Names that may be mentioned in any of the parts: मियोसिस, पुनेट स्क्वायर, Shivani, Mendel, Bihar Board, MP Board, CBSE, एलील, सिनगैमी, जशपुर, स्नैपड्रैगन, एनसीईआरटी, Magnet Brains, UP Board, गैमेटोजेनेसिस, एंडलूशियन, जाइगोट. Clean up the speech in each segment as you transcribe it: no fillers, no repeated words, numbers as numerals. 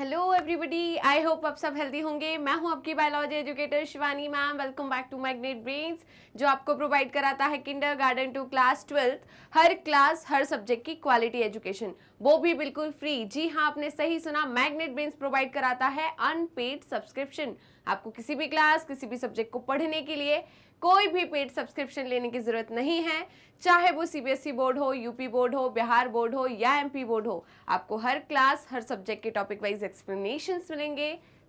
Hello everybody, I hope आप सब healthy होंगे। मैं हूं आपकी biology educator Shivani ma'am. Welcome back to Magnet Brains, जो आपको प्रोवाइड कराता है किंडरगार्टन टू क्लास 12 हर क्लास हर सब्जेक्ट की क्वालिटी एजुकेशन, वो भी बिल्कुल फ्री। जी हां, आपने सही सुना, मैग्नेट ब्रेन्स प्रोवाइड कराता है अनपेड सब्सक्रिप्शन। आपको किसी भी क्लास किसी भी सब्जेक्ट को पढ़ने के लिए कोई भी पेड सब्सक्रिप्शन लेने की ज़रूरत नहीं है, चाहे वो सीबीएसई बोर्ड हो, यूपी बोर्ड हो, बिहार बोर्ड हो या एमपी बोर्ड हो। आपको हर क्लास हर सब्जेक्ट के टॉपिक वाइज एक्सप्लेनेशंस मिलेंगे,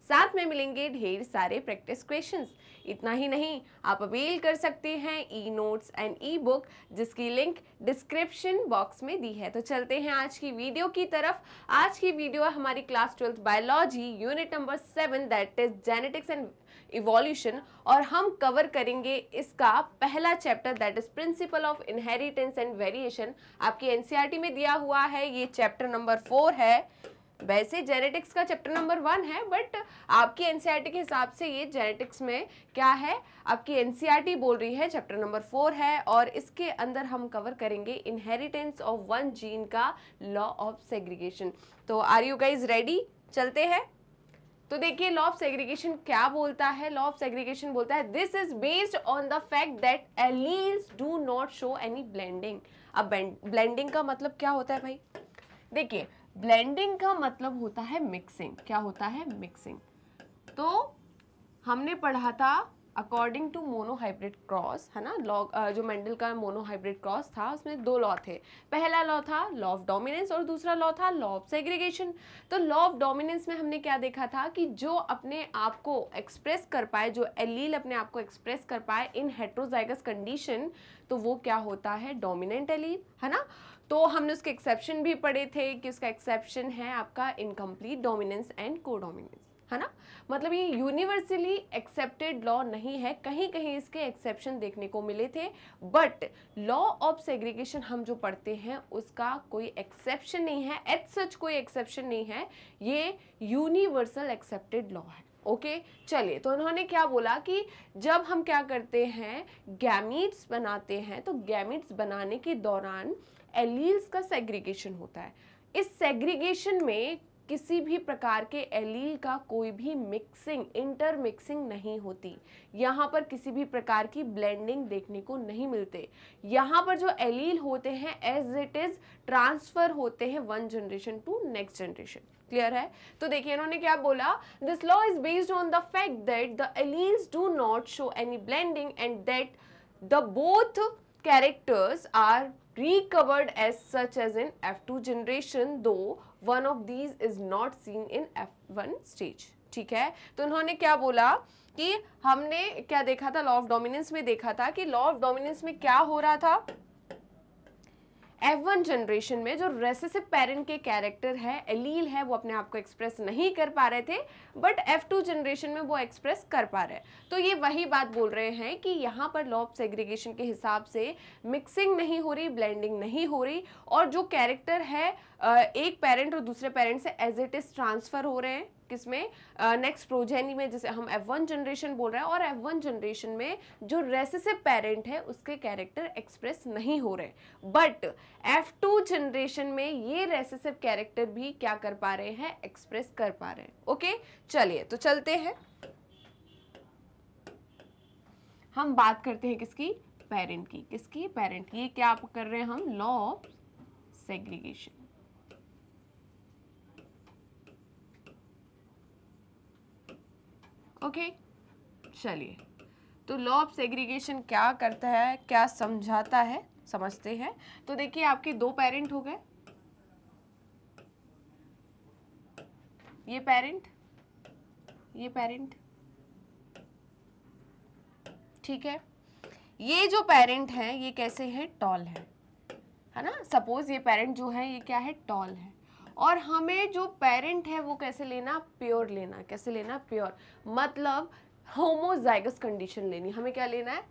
साथ में मिलेंगे ढेर सारे प्रैक्टिस क्वेश्चंस। इतना ही नहीं, आप अवेल कर सकते हैं e notes and e book, जिसकी लिंक डिस्क्रिप्शन बॉक्स में दी है। तो चलते हैं आज की वीडियो की तरफ। आज की वीडियो हमारी class 12 biology unit number 7 that is genetics and evolution, और हम कवर करेंगे इसका पहला chapter that is principle of inheritance and variation. आपके एनसीईआरटी में दिया हुआ है, ये चैप्टर नंबर 4 है। वैसे जेनेटिक्स का चैप्टर नंबर 1 है, बट आपकी एनसीईआरटी के हिसाब से ये जेनेटिक्स में क्या है, आपकी एनसीईआरटी बोल रही है चैप्टर नंबर 4 है। और इसके अंदर हम कवर करेंगे इनहेरिटेंस ऑफ वन जीन का लॉ ऑफ सेग्रीगेशन। तो आर यू गाइज रेडी? चलते हैं। तो देखिए, लॉ ऑफ सेग्रीगेशन क्या बोलता है। लॉ ऑफ सेग्रीगेशन बोलता है this is based on the fact that alleles do not show any blending. अब ब्लेंडिंग का मतलब क्या होता है भाई? देखिए, ब्लेंडिंग का मतलब होता है मिक्सिंग। क्या होता है? मिक्सिंग। तो हमने पढ़ा था अकॉर्डिंग टू मोनोहाइब्रिड क्रॉस, है ना, लॉ जो मेंडल का मोनोहाइब्रिड क्रॉस था, उसमें 2 लॉ थे। पहला लॉ था लॉ ऑफ डोमिनेंस और दूसरा लॉ था लॉ ऑफ सेग्रीगेशन। तो लॉ ऑफ डोमिनेंस में हमने क्या देखा था कि जो अपने आप को एक्सप्रेस कर पाए, जो एलील अपने आप को एक्सप्रेस कर पाए इन हेट्रोजाइगस कंडीशन, तो वो क्या होता है? डोमिनेंट एलील, है ना। तो हमने उसके एक्सेप्शन भी पढ़े थे कि उसका एक्सेप्शन है आपका incomplete dominance and codominance, है ना। मतलब ये यूनिवर्सली एक्सेप्टेड लॉ नहीं है, कहीं कहीं इसके एक्सेप्शन देखने को मिले थे, बट लॉ ऑफ सेग्रीगेशन हम जो पढ़ते हैं उसका कोई एक्सेप्शन नहीं है, एज सच कोई एक्सेप्शन नहीं है, ये यूनिवर्सल एक्सेप्टेड लॉ है। ओके चलिए, तो उन्होंने क्या बोला कि जब हम क्या करते हैं, गैमीट्स बनाते हैं, तो गैमीट्स बनाने के दौरान एलील्स का सेग्रीगेशन होता है। इस सेग्रीगेशन में किसी भी प्रकार के एलील का कोई भी मिक्सिंग, इंटरमिक्सिंग नहीं होती। यहाँ पर किसी भी प्रकार की ब्लेंडिंग देखने को नहीं मिलते। यहाँ पर जो एलील होते हैं एज इट इज़ ट्रांसफ़र होते हैं one generation to next generation. Clear है? तो देखिए, इन्होंने क्या बोला, this law is based on the fact that the alleles do not show any blending and that the both characters are recovered as such as in F2 generation, though one of these is not seen in F1 stage. ठीक है, तो उन्होंने क्या बोला कि हमने क्या देखा था, लॉ ऑफ डोमिनेंस में देखा था कि लॉ ऑफ डोमिनेंस में क्या हो रहा था, F1 जनरेशन में जो रेसेसिव पेरेंट के कैरेक्टर है, एलील है, वो अपने आप को एक्सप्रेस नहीं कर पा रहे थे, बट F2 जनरेशन में वो एक्सप्रेस कर पा रहे हैं। तो ये वही बात बोल रहे हैं कि यहाँ पर लॉ ऑफ सेग्रीगेशन के हिसाब से मिक्सिंग नहीं हो रही, ब्लेंडिंग नहीं हो रही, और जो कैरेक्टर है एक पेरेंट और दूसरे पेरेंट से एज इट इज़ ट्रांसफ़र हो रहे हैं किसमें, नेक्स्ट प्रोजेनी में, जैसे हम F1 जनरेशन बोल रहे हैं, और F1 जनरेशन में जो रेसेसिव पेरेंट है उसके कैरेक्टर एक्सप्रेस नहीं हो रहे, बट F2 जनरेशन में ये रेसेसिव कैरेक्टर भी क्या कर पा रहे हैं, एक्सप्रेस कर पा रहे हैं। ओके चलिए, तो चलते हैं, हम बात करते हैं किसकी, पेरेंट की। किसकी? पेरेंट की। ये क्या आप कर रहे हैं हम, लॉ ऑफ सेग्रीगेशन। ओके चलिए, तो लॉ ऑफ सेग्रीगेशन क्या करता है, क्या समझाता है, समझते हैं। तो देखिए, आपके 2 पेरेंट हो गए, ये पेरेंट, ये पेरेंट, ठीक है। ये जो पेरेंट हैं ये कैसे हैं? टॉल है ना। सपोज ये पेरेंट जो है ये क्या है? टॉल है। और हमें जो पेरेंट है वो कैसे लेना? प्योर लेना। कैसे लेना? प्योर, मतलब होमोजाइगस कंडीशन लेनी। हमें क्या लेना है?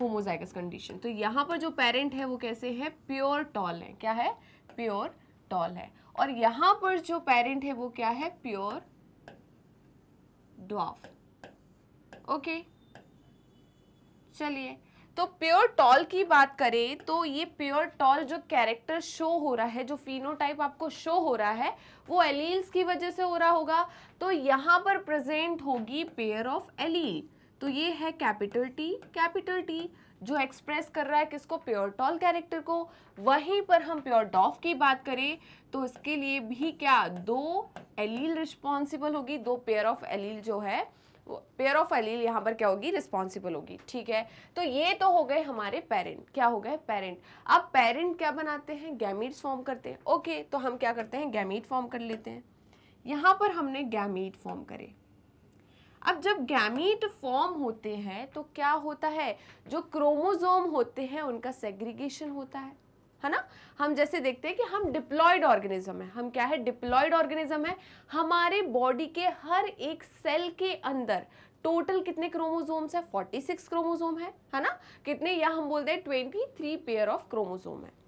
Homozygous condition. तो यहाँ पर जो पेरेंट है वो कैसे है? प्योर टॉल है। क्या है? प्योर टॉल है। और यहाँ पर जो पेरेंट है वो क्या है? Pure dwarf. ओके चलिए, तो प्योर टॉल की बात करें तो ये प्योर टॉल जो कैरेक्टर शो हो रहा है, जो फिनोटाइप आपको शो हो रहा है, वो एलील्स की वजह से हो रहा होगा। तो यहाँ पर प्रेजेंट होगी पेयर ऑफ एलील। तो ये है कैपिटल टी जो एक्सप्रेस कर रहा है किसको, प्योर टॉल कैरेक्टर को। वहीं पर हम प्योर डॉफ की बात करें तो इसके लिए भी क्या, दो एलील रिस्पॉन्सिबल होगी, दो पेयर ऑफ एलील जो है, पेयर ऑफ एलील यहाँ पर क्या होगी, रिस्पॉन्सिबल होगी। ठीक है, तो ये तो हो गए हमारे पेरेंट, क्या हो गए, पेरेंट। अब पेरेंट क्या बनाते हैं, गैमीट्स फॉर्म करते हैं। ओके, तो हम क्या करते हैं, गैमीट फॉर्म कर लेते हैं। यहाँ पर हमने गैमीट फॉर्म करे। अब जब गैमीट फॉर्म होते हैं तो क्या होता है, जो क्रोमोसोम होते हैं उनका सेग्रीगेशन होता है ना। हम जैसे देखते हैं कि हम डिप्लॉयड ऑर्गेनिज्म है, हम क्या है, डिप्लॉयड ऑर्गेनिज्म है। हमारे बॉडी के हर एक सेल के अंदर टोटल कितने क्रोमोसोम्स है, 46 क्रोमोसोम है ना। कितने, या हम बोलते हैं 23 पेयर ऑफ क्रोमोसोम है।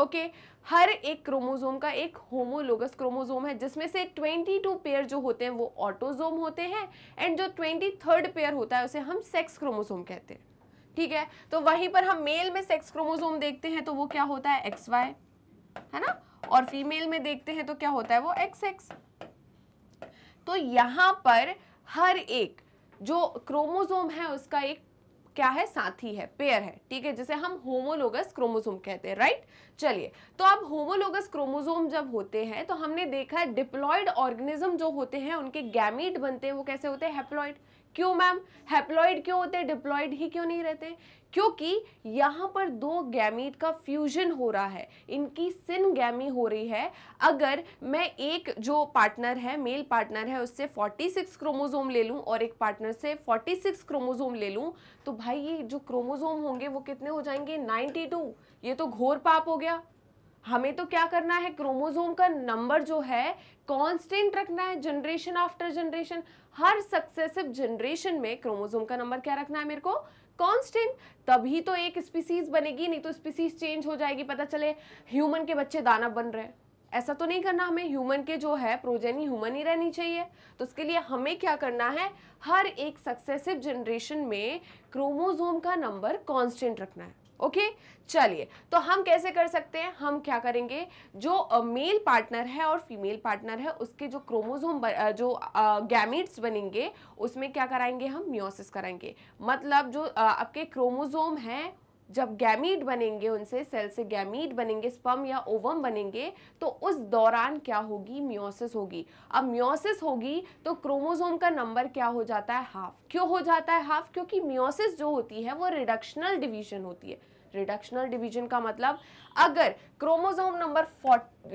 ओके, हर एक क्रोमोसोम का एक होमोलोगस क्रोमोसोम है, जिसमें से 22 पेयर जो होते हैं वो ऑटोसोम होते हैं, एंड जो 23rd पेयर होता है उसे हम सेक्स क्रोमोसोम कहते हैं। ठीक है, तो वहीं पर हम मेल में सेक्स क्रोमोसोम देखते हैं तो वो क्या होता है, XY है ना, और फीमेल में देखते हैं तो क्या होता है वो XX। तो यहाँ पर हर एक जो क्रोमोसोम है उसका एक क्या है, साथी है, पेयर है। ठीक है, जिसे हम होमोलोगस क्रोमोसोम कहते हैं, राइट। चलिए, तो अब होमोलोगस क्रोमोसोम जब होते हैं तो हमने देखा है डिप्लॉयड ऑर्गेनिज्म जो होते हैं उनके गैमीट बनते हैं, वो कैसे होते हैं, हैप्लॉयड। क्यों मैम, हैप्लॉयड क्यों होते हैं, डिप्लॉयड ही क्यों नहीं रहते, क्योंकि यहाँ पर दो गैमीट का फ्यूजन हो रहा है, इनकी सिनगैमी हो रही है। अगर मैं एक जो पार्टनर है, मेल पार्टनर है, उससे 46 क्रोमोसोम ले लूँ और एक पार्टनर से 46 क्रोमोसोम ले लूँ तो भाई ये जो क्रोमोसोम होंगे वो कितने हो जाएंगे, 92। ये तो घोर पाप हो गया। हमें तो क्या करना है, क्रोमोसोम का नंबर जो है कांस्टेंट रखना है, जनरेशन आफ्टर जनरेशन, हर सक्सेसिव जनरेशन में क्रोमोसोम का नंबर क्या रखना है मेरे को, कांस्टेंट। तभी तो एक स्पीसीज बनेगी, नहीं तो स्पीसीज चेंज हो जाएगी, पता चले ह्यूमन के बच्चे दाना बन रहे हैं। ऐसा तो नहीं करना हमें, ह्यूमन के जो है प्रोजेनी ह्यूमन ही रहनी चाहिए। तो उसके लिए हमें क्या करना है, हर एक सक्सेसिव जनरेशन में क्रोमोसोम का नंबर कांस्टेंट रखना है। ओके, चलिए, तो हम कैसे कर सकते हैं, हम क्या करेंगे, जो मेल पार्टनर है और फीमेल पार्टनर है उसके जो क्रोमोसोम जो गैमीट्स बनेंगे उसमें क्या कराएंगे, हम मियोसिस कराएंगे। मतलब जो आपके क्रोमोसोम हैं जब गैमीट बनेंगे, उनसे सेल से गैमीट बनेंगे, स्पर्म या ओवम बनेंगे, तो उस दौरान क्या होगी, मियोसिस होगी। अब मियोसिस होगी तो क्रोमोसोम का नंबर क्या हो जाता है, हाफ। क्यों हो जाता है हाफ, क्योंकि मियोसिस जो होती है वो रिडक्शनल डिवीजन होती है। रिडक्शनल डिवीजन का मतलब अगर क्रोमोसोम नंबर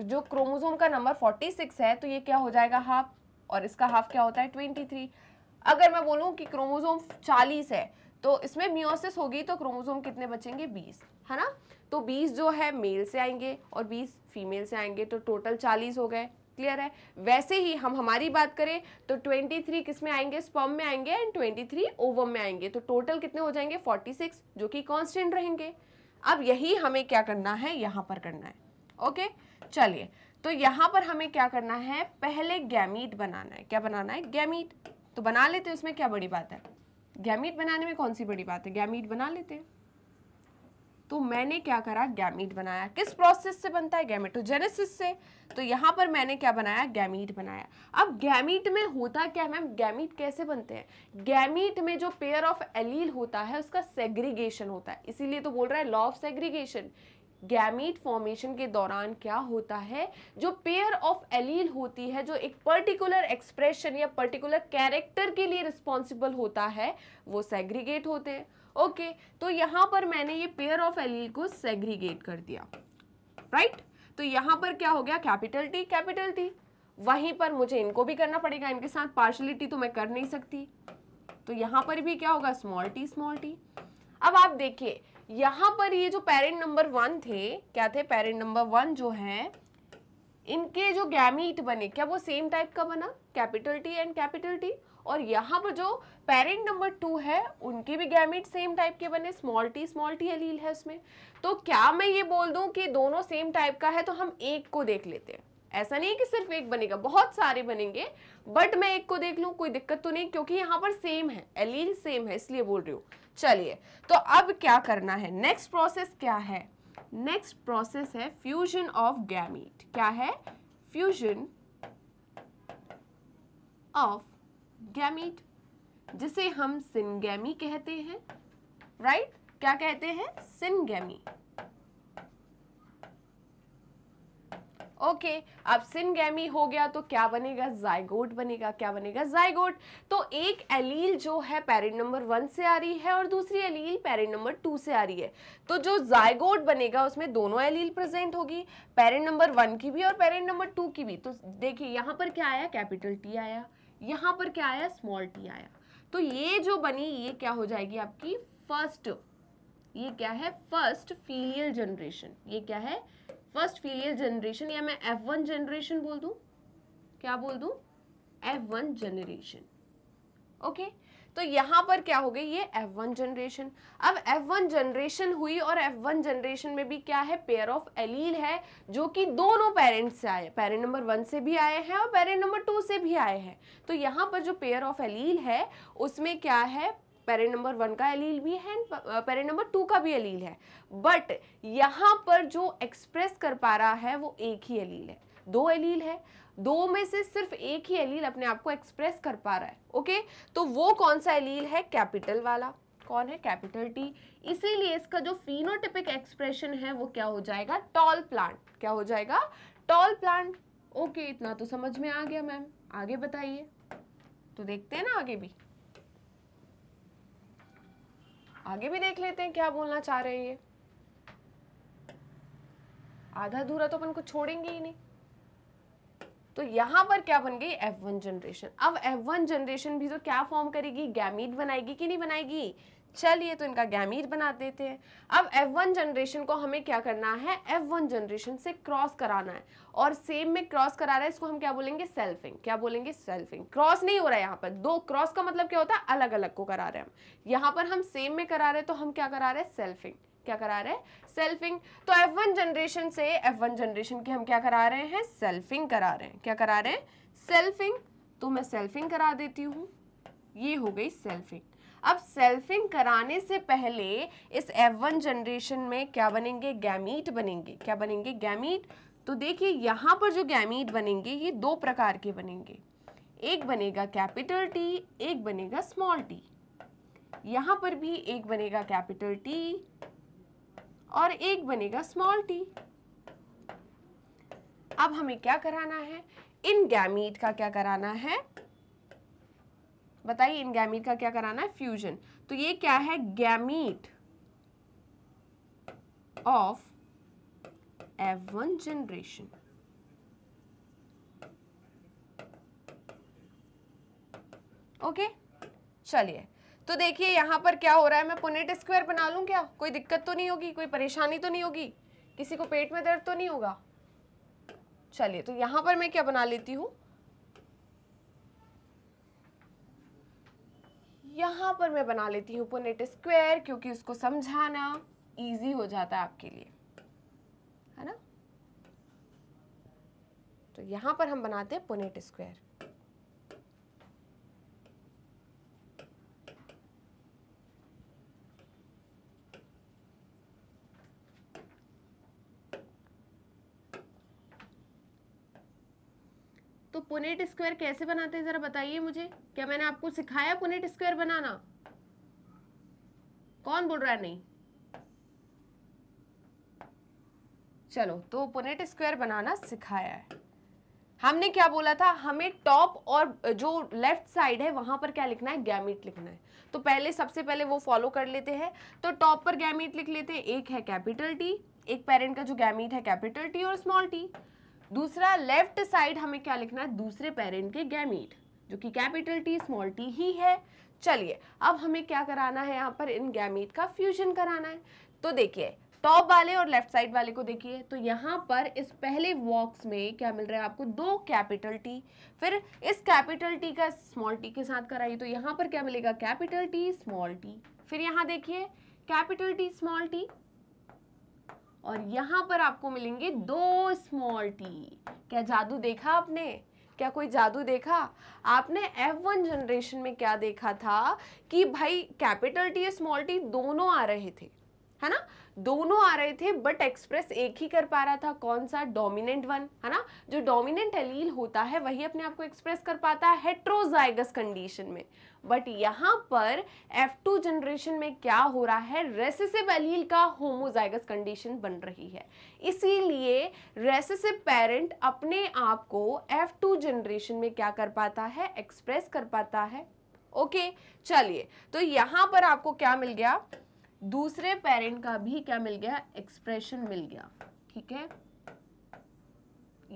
जो क्रोमोसोम का नंबर 46 है तो ये क्या हो जाएगा, हाफ, और इसका हाफ क्या होता है, 23। अगर मैं बोलूँ कि क्रोमोसोम 40 है तो इसमें मियोसिस होगी तो क्रोमोसोम कितने बचेंगे, 20 है ना। तो 20 जो है मेल से आएंगे और 20 फीमेल से आएंगे, तो टोटल 40 हो गए। क्लियर है। वैसे ही हम हमारी बात करें तो 23 किस में आएंगे, स्पर्म में आएंगे, एंड 23 ओवम में आएंगे। तो टोटल कितने हो जाएंगे, 46, जो कि कांस्टेंट रहेंगे। अब यही हमें क्या करना है, यहाँ पर करना है। ओके, चलिए, तो यहाँ पर हमें क्या करना है, पहले गैमीट बनाना है। क्या बनाना है, गैमीट। तो बना लेते हैं, उसमें क्या बड़ी बात है, गैमीट बनाने में कौन सी बड़ी बात है, गैमीट बना लेते हैं। तो मैंने क्या करा, गैमीट बनाया। किस प्रोसेस से बनता है, गैमेटोजेनेसिस से। तो यहाँ पर मैंने क्या बनाया, गैमीट बनाया। अब गैमीट में होता क्या है मैम, गैमीट कैसे बनते हैं, गैमीट में जो पेयर ऑफ एलील होता है उसका सेग्रीगेशन होता है, इसीलिए तो बोल रहा है law of segregation. Gamete formation के दौरान क्या होता है, जो पेयर ऑफ एलील होती है, जो एक पर्टिकुलर एक्सप्रेशन या पर्टिकुलर कैरेक्टर के लिए रिस्पॉन्सिबल होता है, वो सेग्रीगेट होते हैं। ओके, तो यहाँ पर मैंने ये पेयर ऑफ एलील को सेग्रीगेट कर दिया, राइट। तो यहाँ पर क्या हो गया, कैपिटल टी, कैपिटल टी। वहीं पर मुझे इनको भी करना पड़ेगा, इनके साथ पार्शलिटी तो मैं कर नहीं सकती, तो यहाँ पर भी क्या होगा, स्मॉल टी, स्मॉल टी। अब आप देखिए यहाँ पर ये जो पेरेंट नंबर 1 थे, क्या थे, पेरेंट नंबर 1 जो है, इनके जो गैमीट बने क्या वो सेम टाइप का बना, capital T and capital T. और यहाँ पर जो पेरेंट नंबर 2 है उनके भी गैमीट सेम टाइप के बने, स्मॉल टी एलील है उसमें। तो क्या मैं ये बोल दूँ कि दोनों सेम टाइप का है तो हम एक को देख लेते हैं, ऐसा नहीं है कि सिर्फ एक बनेगा, बहुत सारे बनेंगे, बट मैं एक को देख लूं कोई दिक्कत तो नहीं, क्योंकि यहाँ पर सेम है, एलील सेम है, इसलिए बोल रही हूँ। चलिए, तो अब क्या करना है, नेक्स्ट प्रोसेस क्या है? नेक्स्ट प्रोसेस है फ्यूजन ऑफ गैमीट। क्या है? फ्यूजन ऑफ गैमीट, जिसे हम सिनगैमी कहते हैं, राइट? क्या कहते हैं? सिनगैमी। ओके, अब सिनगैमी हो गया तो क्या बनेगा? जाइगोट बनेगा। क्या बनेगा? जाइगोट। तो एक एलील जो है पैरेंट नंबर 1 से आ रही है और दूसरी एलील पैरेंट नंबर 2 से आ रही है, तो जो जाइगोट बनेगा उसमें दोनों एलील प्रेजेंट होगी, पैरेंट नंबर 1 की भी और पैरेंट नंबर 2 की भी। तो देखिए यहाँ पर क्या आया? कैपिटल टी आया। यहाँ पर क्या आया? स्मॉल टी आया। तो ये जो बनी ये क्या हो जाएगी आपकी? फर्स्ट, ये क्या है? First filial generation. ये क्या है? फर्स्ट फीलियल जनरेशन, या मैं F1 जनरेशन बोल दूं? क्या बोल दूं? F1 generation. ओके, तो यहाँ पर क्या हो गई? ये F1 जनरेशन। अब F1 जनरेशन हुई और F1 जनरेशन में भी क्या है? पेयर ऑफ एलील है जो कि दोनों पेरेंट से आए, पेरेंट नंबर 1 से भी आए हैं और पेरेंट नंबर 2 से भी आए हैं। तो यहाँ पर जो पेयर ऑफ एलील है उसमें क्या है? पेरेंट नंबर 1 का एलील भी है, पेरेंट नंबर 2 का भी एलील है, बट यहाँ पर जो एक्सप्रेस कर पा रहा है वो एक ही एलील है। दो एलील है, दो में से सिर्फ एक ही एलील अपने आप को एक्सप्रेस कर पा रहा है। ओके, तो वो कौन सा एलील है? कैपिटल वाला। कौन है? Capital T. इसीलिए इसका जो फिनोटिपिक एक्सप्रेशन है वो क्या हो जाएगा? Tall plant. क्या हो जाएगा? Tall plant. ओके, इतना तो समझ में आ गया मैम, आगे बताइए। तो देखते हैं ना आगे भी, आगे भी देख लेते हैं क्या बोलना चाह रहे हैं ये। आधा अधूरा तो अपन को छोड़ेंगे ही नहीं। तो यहाँ पर क्या बन गई? F1 generation. अब F1 जनरेशन भी तो क्या फॉर्म करेगी? गैमीट बनाएगी कि नहीं बनाएगी? चलिए, तो इनका गैमीट बना देते हैं। अब F1 जनरेशन को हमें क्या करना है? F1 जनरेशन से क्रॉस कराना है, और सेम में क्रॉस करा रहा है, इसको हम क्या बोलेंगे? सेल्फिंग। क्या बोलेंगे? सेल्फिंग। क्रॉस नहीं हो रहा है यहाँ पर, दो क्रॉस का मतलब क्या होता है? अलग अलग को करा रहे हैं हम। यहाँ पर हम सेम में करा रहे हैं, तो हम क्या करा रहे हैं? सेल्फिंग। क्या करा रहे हैं? सेल्फिंग। तो F1 जनरेशन से F1 जनरेशन की हम क्या करा रहे हैं? सेल्फिंग करा रहे हैं। क्या करा रहे हैं? सेल्फिंग। तो मैं सेल्फिंग करा देती हूँ, ये हो गई सेल्फिंग। अब सेल्फिंग कराने से पहले इस F1 जनरेशन में क्या बनेंगे? गैमीट बनेंगे। क्या बनेंगे? गैमीट। तो देखिए यहाँ पर जो गैमीट बनेंगे ये दो प्रकार के बनेंगे, एक बनेगा कैपिटल टी, एक बनेगा स्मॉल टी। यहाँ पर भी एक बनेगा कैपिटल टी और एक बनेगा स्मॉल टी। अब हमें क्या कराना है? इन गैमीट का क्या कराना है? बताइए, इन गैमीट का क्या कराना है? फ्यूजन। तो ये क्या है? Gamete of F1 generation. Okay, चलिए, तो देखिए यहाँ पर क्या हो रहा है? मैं पुनेट स्क्वायर बना लूं क्या? कोई दिक्कत तो नहीं होगी? कोई परेशानी तो नहीं होगी? किसी को पेट में दर्द तो नहीं होगा? चलिए, तो यहाँ पर मैं क्या बना लेती हूँ? यहाँ पर मैं बना लेती हूँ पुनेट स्क्वायर, क्योंकि उसको समझाना इजी हो जाता है आपके लिए, है ना? तो यहाँ पर हम बनाते हैं पुनेट स्क्वायर। तो पुनेट स्क्वायर कैसे बनाते हैं जरा बताइए मुझे। क्या मैंने आपको सिखाया पुनेट स्क्वायर बनाना? कौन बोल रहा है नहीं? चलो, तो पुनेट स्क्वायर बनाना सिखाया है हमने। क्या बोला था? हमें टॉप और जो लेफ्ट साइड है वहां पर क्या लिखना है? गैमीट लिखना है। तो पहले, सबसे पहले वो फॉलो कर लेते हैं। तो टॉप पर गैमीट लिख लेते हैं, एक है कैपिटल टी, एक पेरेंट का जो गैमीट है कैपिटल टी और स्मॉल टी। दूसरा, लेफ्ट साइड हमें क्या लिखना है? दूसरे पेरेंट के गैमीट, जो कि कैपिटल टी स्मॉल टी ही है। चलिए, अब हमें क्या कराना है? यहाँ पर इन गैमीट का फ्यूजन कराना है। तो देखिए, टॉप वाले और लेफ्ट साइड वाले को देखिए, तो यहाँ पर इस पहले बॉक्स में क्या मिल रहा है आपको? दो कैपिटल टी, फिर इस कैपिटल टी का स्मॉल टी के साथ कराइए, तो यहाँ पर क्या मिलेगा? Capital T small T. फिर यहाँ देखिए, कैपिटल टी स्मॉल टी और यहाँ पर आपको मिलेंगे दो स्मॉल टी। क्या जादू देखा आपने? क्या कोई जादू देखा आपने? F1 जनरेशन में क्या देखा था कि भाई कैपिटल टी स्मॉल टी दोनों आ रहे थे, है ना, दोनों आ रहे थे, बट एक्सप्रेस एक ही कर पा रहा था, कौन सा? डोमिनेंट वन, है ना, जो डोमिनेंट एलील होता है वही अपने आप को एक्सप्रेस कर पाता है हेट्रोजाइगस कंडीशन में। बट यहाँ पर F2 जनरेशन में क्या हो रहा है? रेसेसिव एलील का होमोजाइगस कंडीशन बन रही है, इसीलिए रेसेसिव पेरेंट अपने आप को F2 जनरेशन में क्या कर पाता है? एक्सप्रेस कर पाता है। ओके, चलिए, तो यहाँ पर आपको क्या मिल गया? दूसरे पेरेंट का भी क्या मिल गया? एक्सप्रेशन मिल गया। ठीक है,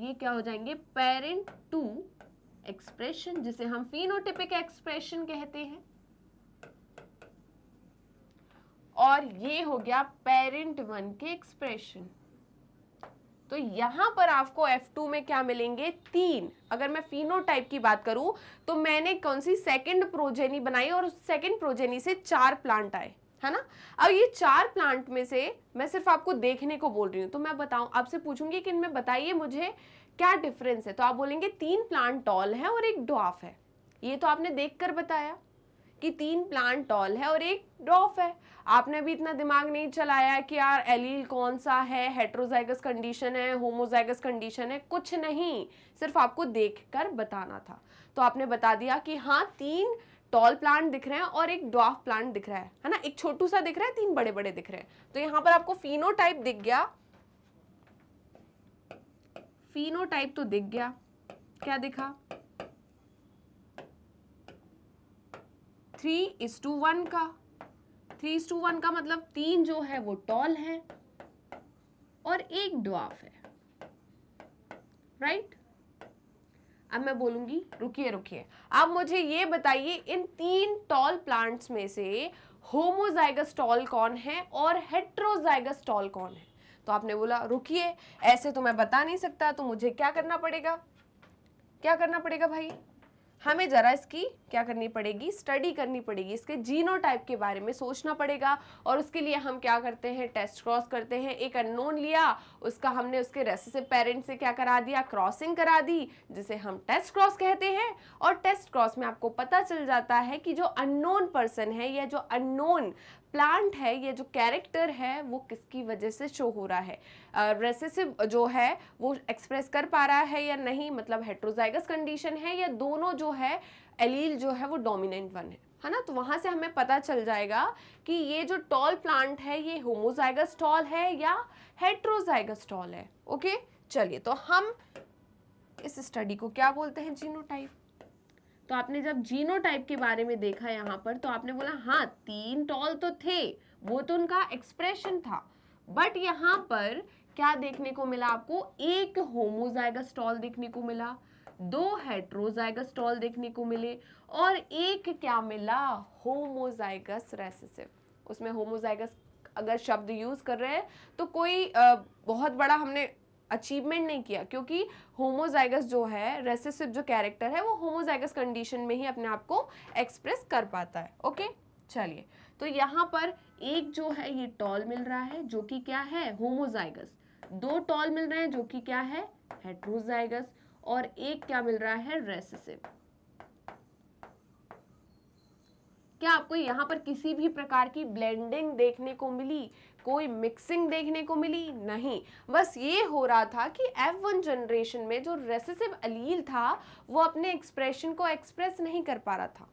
ये क्या हो जाएंगे? पेरेंट टू एक्सप्रेशन, जिसे हम फिनोटिपिक एक्सप्रेशन कहते हैं, और ये हो गया पेरेंट वन के एक्सप्रेशन। तो यहाँ पर आपको F2 में क्या मिलेंगे? तीन। अगर मैं फिनोटाइप की बात करूं तो मैंने कौन सी सेकेंड प्रोजेनी बनाई और उस सेकेंड प्रोजेनी से चार प्लांट आए, है ना। अब ये चार प्लांट में से मैं सिर्फ आपको देखने को बोल रही हूँ, तो मैं बताऊँ, आपसे पूछूंगी कि इनमें बताइए मुझे क्या डिफरेंस है, तो आप बोलेंगे तीन प्लांट टॉल है और एक डॉफ है। ये तो आपने देखकर बताया कि तीन प्लांट टॉल है और एक डॉफ है, आपने भी इतना दिमाग नहीं चलाया कि यार एलील कौन सा है, हेट्रोजाइगस कंडीशन है, होमोजाइगस कंडीशन है, कुछ नहीं, सिर्फ आपको देखकर बताना था। तो आपने बता दिया कि हाँ तीन टॉल प्लांट दिख रहे हैं और एक डॉफ प्लांट दिख रहा है ना, एक छोटू सा दिख रहा है, तीन बड़े बड़े दिख रहे हैं। तो यहाँ पर आपको फिनोटाइप दिख गया, फिनोटाइप तो दिख गया, क्या दिखा? 3:1 का, 3:1 का मतलब तीन जो है वो टॉल है और एक डॉफ है, राइट। अब मैं बोलूंगी रुकिए रुकिए, आप मुझे ये बताइए इन तीन टॉल प्लांट्स में से होमोजाइगस टॉल कौन है और हेट्रोजाइगस टॉल कौन है? तो आपने बोला रुकिए, ऐसे तो मैं बता नहीं सकता, तो मुझे क्या करना पड़ेगा? क्या करना पड़ेगा भाई? हमें ज़रा इसकी क्या करनी पड़ेगी? स्टडी करनी पड़ेगी, इसके जीनोटाइप के बारे में सोचना पड़ेगा। और उसके लिए हम क्या करते हैं? टेस्ट क्रॉस करते हैं। एक अननोन लिया, उसका हमने उसके रेसेसिव पेरेंट से क्या करा दिया? क्रॉसिंग करा दी, जिसे हम टेस्ट क्रॉस कहते हैं। और टेस्ट क्रॉस में आपको पता चल जाता है कि जो अननोन पर्सन है या जो अननोन प्लांट है, ये जो कैरेक्टर है वो किसकी वजह से शो हो रहा है, रेसेसिव जो है वो एक्सप्रेस कर पा रहा है या नहीं, मतलब हेट्रोजाइगस कंडीशन है, या दोनों जो है एलील जो है वो डोमिनेंट वन है ना। तो वहाँ से हमें पता चल जाएगा कि ये जो टॉल प्लांट है ये होमोजाइगस टॉल है या हेट्रोजाइगस टॉल है। ओके, चलिए, तो हम इस स्टडी को क्या बोलते हैं? जीनोटाइप। तो आपने जब जीनोटाइप के बारे में देखा यहाँ पर, तो आपने बोला हाँ तीन टॉल तो थे, वो तो उनका एक्सप्रेशन था, बट यहाँ पर क्या देखने को मिला आपको? एक होमोजाइगस टॉल देखने को मिला, दो हेट्रोजाइगस टॉल देखने को मिले, और एक क्या मिला? Homozygous recessive. उसमें होमोजाइगस अगर शब्द यूज़ कर रहे हैं तो कोई बहुत बड़ा हमने अचीवमेंट नहीं किया, क्योंकि होमोजाइगस जो है रेसेसिव जो कैरेक्टर है वो होमोजाइगस कंडीशन में ही अपने आप को एक्सप्रेस कर पाता है। ओके, चलिए, तो यहाँ पर एक जो है ये टॉल मिल रहा है जो कि क्या है? होमोजाइगस। दो टॉल मिल रहे हैं जो कि क्या है? हेट्रोजाइगस। और एक क्या मिल रहा है? रेसेसिव। क्या आपको यहाँ पर किसी भी प्रकार की ब्लेंडिंग देखने को मिली? कोई मिक्सिंग देखने को मिली? नहीं, बस ये हो रहा था कि F1 जनरेशन में जो रेसेसिव एलील था वो अपने एक्सप्रेशन को एक्सप्रेस नहीं कर पा रहा था।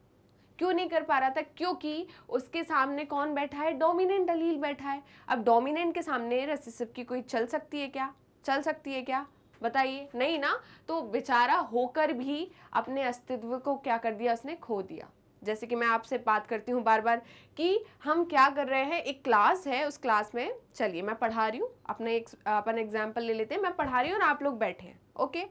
क्यों नहीं कर पा रहा था? क्योंकि उसके सामने कौन बैठा है? डोमिनेंट एलील बैठा है। अब डोमिनेंट के सामने रेसेसिव की कोई चल सकती है क्या? चल सकती है क्या? बताइए, नहीं ना। तो बेचारा होकर भी अपने अस्तित्व को क्या कर दिया? उसने खो दिया। जैसे कि मैं आपसे बात करती हूँ बार बार कि हम क्या कर रहे हैं, एक क्लास है, उस क्लास में, चलिए मैं पढ़ा रही हूँ, अपन एग्जाम्पल ले लेते हैं, मैं पढ़ा रही हूँ और आप लोग बैठे हैं। ओके,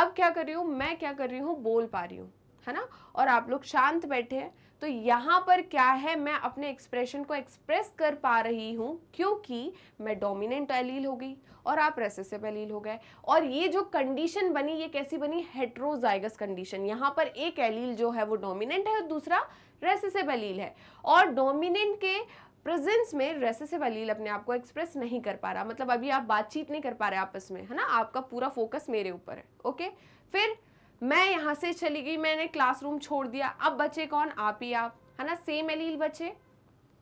अब क्या कर रही हूँ मैं? क्या कर रही हूँ? बोल पा रही हूँ, है ना, और आप लोग शांत बैठे हैं। तो यहाँ पर क्या है? मैं अपने एक्सप्रेशन को एक्सप्रेस कर पा रही हूँ, क्योंकि मैं डोमिनेंट एलील हो गई और आप रेसेसिव एलील हो गए। और ये जो कंडीशन बनी, ये कैसी बनी? Heterozygous condition. यहाँ पर एक एलील जो है वो डोमिनेंट है और दूसरा रेसेसिव एलील है। और डोमिनेंट के प्रेजेंस में रेसेसिव अलील अपने आप को एक्सप्रेस नहीं कर पा रहा, मतलब अभी आप बातचीत नहीं कर पा रहे आपस में, है ना, आपका पूरा फोकस मेरे ऊपर है। ओके, फिर मैं यहाँ से चली गई, मैंने क्लासरूम छोड़ दिया, अब बचे कौन, आप ही आप, है ना, सेम एलील बचे,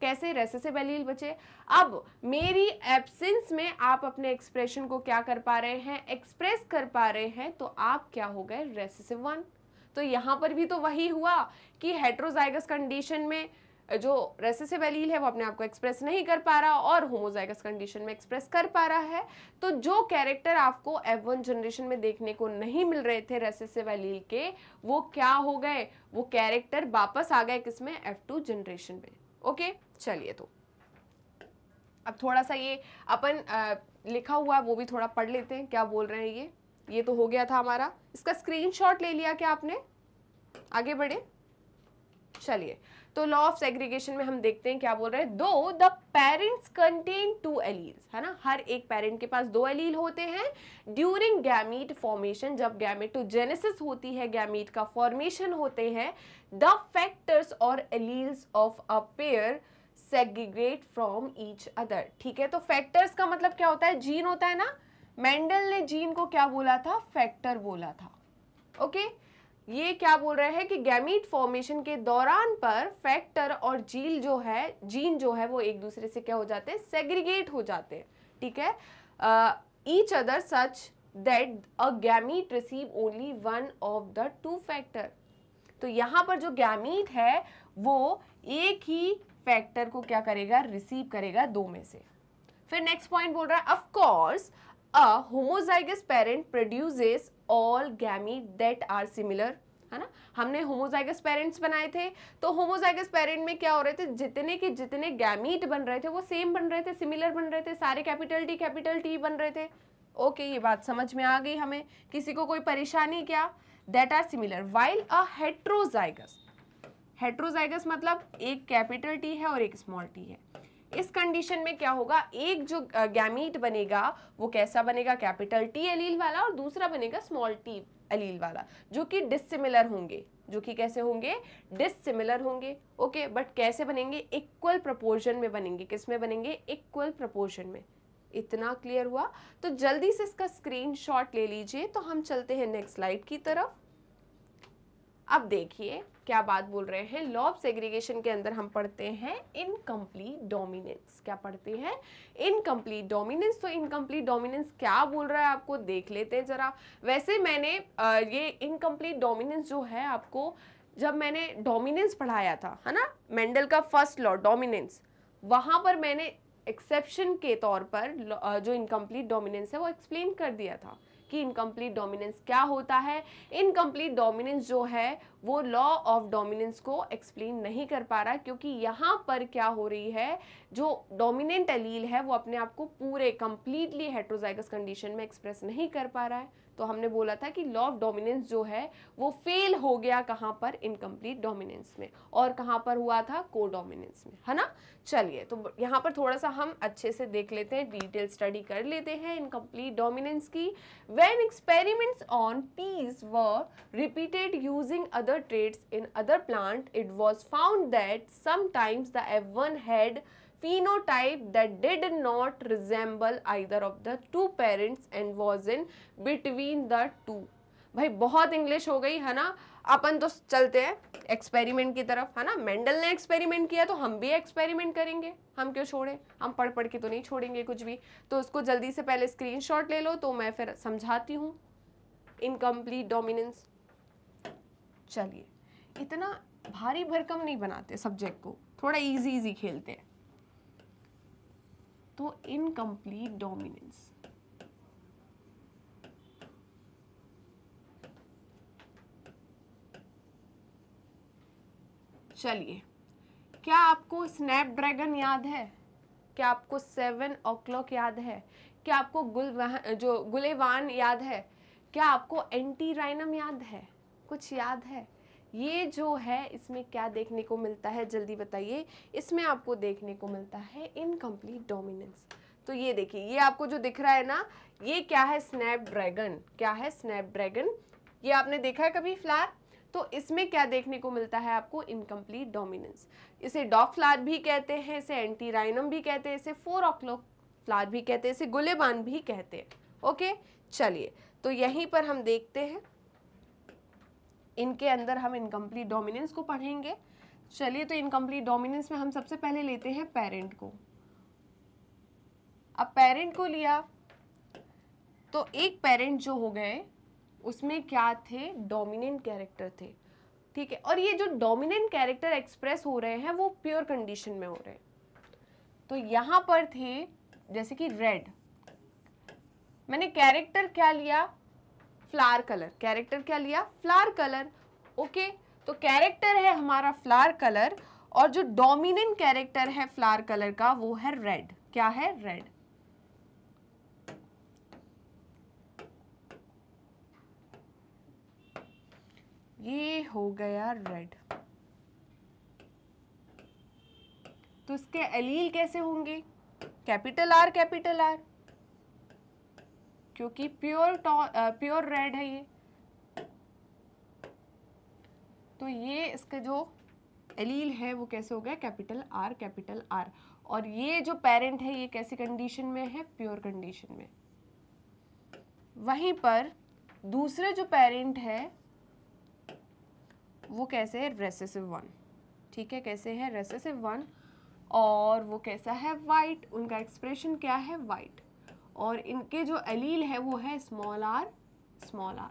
कैसे, रेसेसिव एलील बचे। अब मेरी एब्सेंस में आप अपने एक्सप्रेशन को क्या कर पा रहे हैं, एक्सप्रेस कर पा रहे हैं, तो आप क्या हो गए, रेसेसिव वन। तो यहाँ पर भी तो वही हुआ कि हेट्रोजाइगस कंडीशन में जो रेसेसिव एलील है वो अपने आप को एक्सप्रेस नहीं कर पा रहा और होमोजाइगस कंडीशन में एक्सप्रेस कर पा रहा है। तो जो कैरेक्टर आपको F1 जनरेशन में देखने को नहीं मिल रहे थे रेसेसिव एलील के, वो क्या हो गए, वो कैरेक्टर वापस आ गए किसमें, F2 जनरेशन में। ओके चलिए, तो अब थोड़ा सा ये अपन लिखा हुआ वो भी थोड़ा पढ़ लेते हैं, क्या बोल रहे हैं। ये तो हो गया था हमारा, इसका स्क्रीनशॉट ले लिया क्या आपने, आगे बढ़े। चलिए, तो लॉ ऑफ सेग्रीगेशन में हम देखते हैं क्या बोल रहे हैं, दो the parents contain two alleles, है ना, हर एक पेरेंट के पास दो एलील होते हैं। ड्यूरिंग गैमीट फॉर्मेशन, जब गैमेटोजेनेसिस होती है, गैमीट का फॉर्मेशन होते हैं, द फैक्टर्स और alleles of a pair segregate from each other. ठीक है, तो फैक्टर्स का मतलब क्या होता है, जीन होता है ना, मेंडल ने जीन को क्या बोला था, फैक्टर बोला था। ओके, ये क्या बोल रहे हैं कि गैमीट फॉर्मेशन के दौरान पर फैक्टर और जीन जो है वो एक दूसरे से क्या हो जाते हैं, सेग्रीगेट हो जाते हैं। ठीक है, each other such that a gamete receive only one of the two factor. तो यहाँ पर जो गैमीट है वो एक ही फैक्टर को क्या करेगा, रिसीव करेगा दो में से। फिर नेक्स्ट पॉइंट बोल रहा है, of course a homozygous parent produces all gamete that are similar, है ना, हमने होमोजाइगस पेरेंट्स बनाए थे, तो होमोजाइगस पेरेंट में क्या हो रहे थे, जितने के जितने गैमीट बन रहे थे वो सेम बन रहे थे, सिमिलर बन रहे थे, सारे कैपिटल टी बन रहे थे। ओके, ये बात समझ में आ गई हमें, किसी को कोई परेशानी क्या, that are similar while a heterozygous, heterozygous मतलब एक कैपिटल टी है और एक स्मॉल टी है, इस कंडीशन में क्या होगा, एक जो गैमीट बनेगा वो कैसा बनेगा, कैपिटल टी एलील वाला, और दूसरा बनेगा स्मॉल टी एलील वाला, जो कि डिसिमिलर होंगे, जो कि कैसे होंगे, डिसिमिलर होंगे। ओके, बट कैसे बनेंगे, इक्वल प्रपोर्शन में बनेंगे, किसमें बनेंगे, इक्वल प्रपोर्शन में। इतना क्लियर हुआ, तो जल्दी से इसका स्क्रीनशॉट ले लीजिए। तो हम चलते हैं नेक्स्ट स्लाइड की तरफ। अब देखिए क्या बात बोल रहे हैं, लॉ ऑफ सेग्रीगेशन के अंदर हम पढ़ते हैं इनकम्प्लीट डोमिनेंस, क्या पढ़ते हैं, इनकम्प्लीट डोमिनेंस। तो इनकम्प्लीट डोमिनेंस क्या बोल रहा है आपको देख लेते हैं जरा। वैसे मैंने ये इनकम्प्लीट डोमिनेंस जो है आपको, जब मैंने डोमिनेंस पढ़ाया था, है ना, मेंडल का फर्स्ट लॉ डोमिनेंस, वहाँ पर मैंने एक्सेप्शन के तौर पर जो इनकम्प्लीट डोमिनेंस है वो एक्सप्लेन कर दिया था कि इनकम्प्लीट डोमिनेंस क्या होता है। इनकम्प्लीट डोमिनेंस जो है वो लॉ ऑफ डोमिनेंस को एक्सप्लेन नहीं कर पा रहा, क्योंकि यहाँ पर क्या हो रही है, जो डोमिनेंट एलील है वो अपने आप को पूरे कम्प्लीटली हेट्रोजाइगस कंडीशन में एक्सप्रेस नहीं कर पा रहा है। तो हमने बोला था कि लॉ ऑफ डोमिनेंस जो है वो फेल हो गया, कहाँ पर, इनकम्प्लीट डोमिनेंस में, और कहाँ पर हुआ था, को डोमिनेंस में, है ना। चलिए, तो यहाँ पर थोड़ा सा हम अच्छे से देख लेते हैं, डिटेल स्टडी कर लेते हैं इनकम्प्लीट डोमिनेंस की। When experiments on peas were repeated using other traits in other plant, it was found that sometimes the F1 had phenotype that did not resemble either of the two parents and was in between the two. भाई बहुत English हो गई, है ना, अपन तो चलते हैं experiment की तरफ, है ना। मेंडल ने एक्सपेरिमेंट किया तो हम भी एक्सपेरिमेंट करेंगे, हम क्यों छोड़ें, हम पढ़ पढ़ के तो नहीं छोड़ेंगे कुछ भी। तो उसको जल्दी से पहले स्क्रीनशॉट ले लो, तो मैं फिर समझाती हूँ इनकम्प्लीट डोमिनेंस। चलिए, इतना भारी भरकम नहीं बनाते सब्जेक्ट को, थोड़ा इजी इजी खेलते हैं। तो इनकम्प्लीट डोमिनेंस, चलिए, क्या आपको स्नैपड्रैगन याद है, क्या आपको 7 o'clock याद है, क्या आपको गुलेवान याद है, क्या आपको एंटीराइनम याद है, कुछ याद है? ये जो है इसमें क्या देखने को मिलता है, जल्दी बताइए। इसमें आपको देखने को मिलता है इनकम्प्लीट डोमिनेंस। तो ये देखिए, ये आपको जो दिख रहा है ना, ये क्या है, स्नैपड्रैगन। क्या है स्नैपड्रैगन? ये आपने देखा है कभी फ्लावर? तो इसमें क्या देखने को मिलता है आपको इनकम्प्लीट डोमिनेंस। इसे डॉग फ्लावर भी कहते हैं, इसे एंटीराइनम भी कहते हैं, इसे 4 o'clock फ्लावर भी कहते हैं, इसे गुलेबान भी कहते हैं। ओके चलिए, तो यहीं पर हम देखते हैं इनके अंदर हम इनकम्प्लीट डोमिनेंस को पढ़ेंगे। चलिए, तो इनकम्प्लीट डोमिनेंस में हम सबसे पहले लेते हैं पेरेंट को। अब पेरेंट को लिया तो एक पेरेंट जो हो गए उसमें क्या थे, डोमिनेंट कैरेक्टर थे, ठीक है। और ये जो डोमिनेंट कैरेक्टर एक्सप्रेस हो रहे हैं वो प्योर कंडीशन में हो रहे हैं। तो यहाँ पर थे जैसे कि रेड, मैंने कैरेक्टर क्या लिया, फ्लावर कलर, कैरेक्टर क्या लिया, फ्लावर कलर। ओके, तो कैरेक्टर है हमारा फ्लावर कलर और जो डोमिनेंट कैरेक्टर है फ्लावर कलर का वो है रेड। क्या है, रेड। ये हो गया रेड। तो इसके एलील कैसे होंगे, कैपिटल आर कैपिटल आर, क्योंकि प्योर रेड है ये। तो ये इसके जो एलील है वो कैसे हो गया, कैपिटल आर कैपिटल आर। और ये जो पेरेंट है ये कैसी कंडीशन में है, प्योर कंडीशन में। वहीं पर दूसरे जो पेरेंट है वो कैसे है, रेसेसिव वन, ठीक है, कैसे है, रेसेसिव वन। और वो कैसा है, वाइट, उनका एक्सप्रेशन क्या है, वाइट। और इनके जो एलील है वो है स्मॉल आर स्मॉल आर,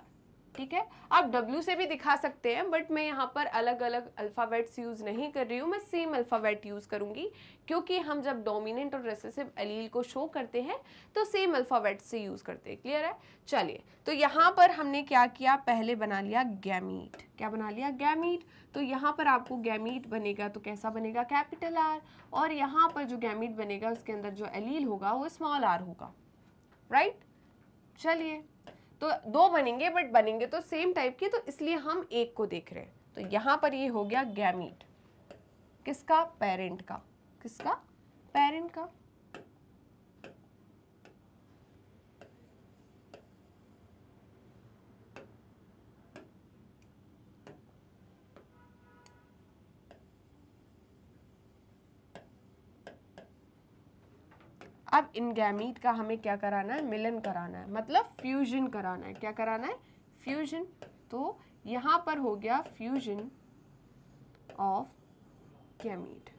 ठीक है। आप डब्ल्यू से भी दिखा सकते हैं, बट मैं यहाँ पर अलग अलग अल्फ़ाबेट्स यूज़ नहीं कर रही हूँ, मैं सेम अल्फ़ाबेट यूज़ करूँगी, क्योंकि हम जब डोमिनेंट और रेसेसिव एलील को शो करते हैं तो सेम अल्फ़ाबेट से यूज़ करते हैं। क्लियर है। चलिए, तो यहाँ पर हमने क्या किया, पहले बना लिया गैमीट। क्या बना लिया, गैमीट। तो यहाँ पर आपको गैमीट बनेगा तो कैसा बनेगा, कैपिटल आर। और यहाँ पर जो गैमीट बनेगा उसके अंदर जो एलील होगा वो स्मॉल आर होगा, राइट। चलिए, तो दो बनेंगे बट बनेंगे तो सेम टाइप के, तो इसलिए हम एक को देख रहे हैं। तो यहाँ पर ये हो गया गैमीट, किसका, पेरेंट का, किसका, पेरेंट का। अब इन गैमीट का हमें क्या कराना है, मिलन कराना है, मतलब फ्यूजन कराना है। क्या कराना है, फ्यूजन। तो यहाँ पर हो गया फ्यूजन ऑफ गैमीट,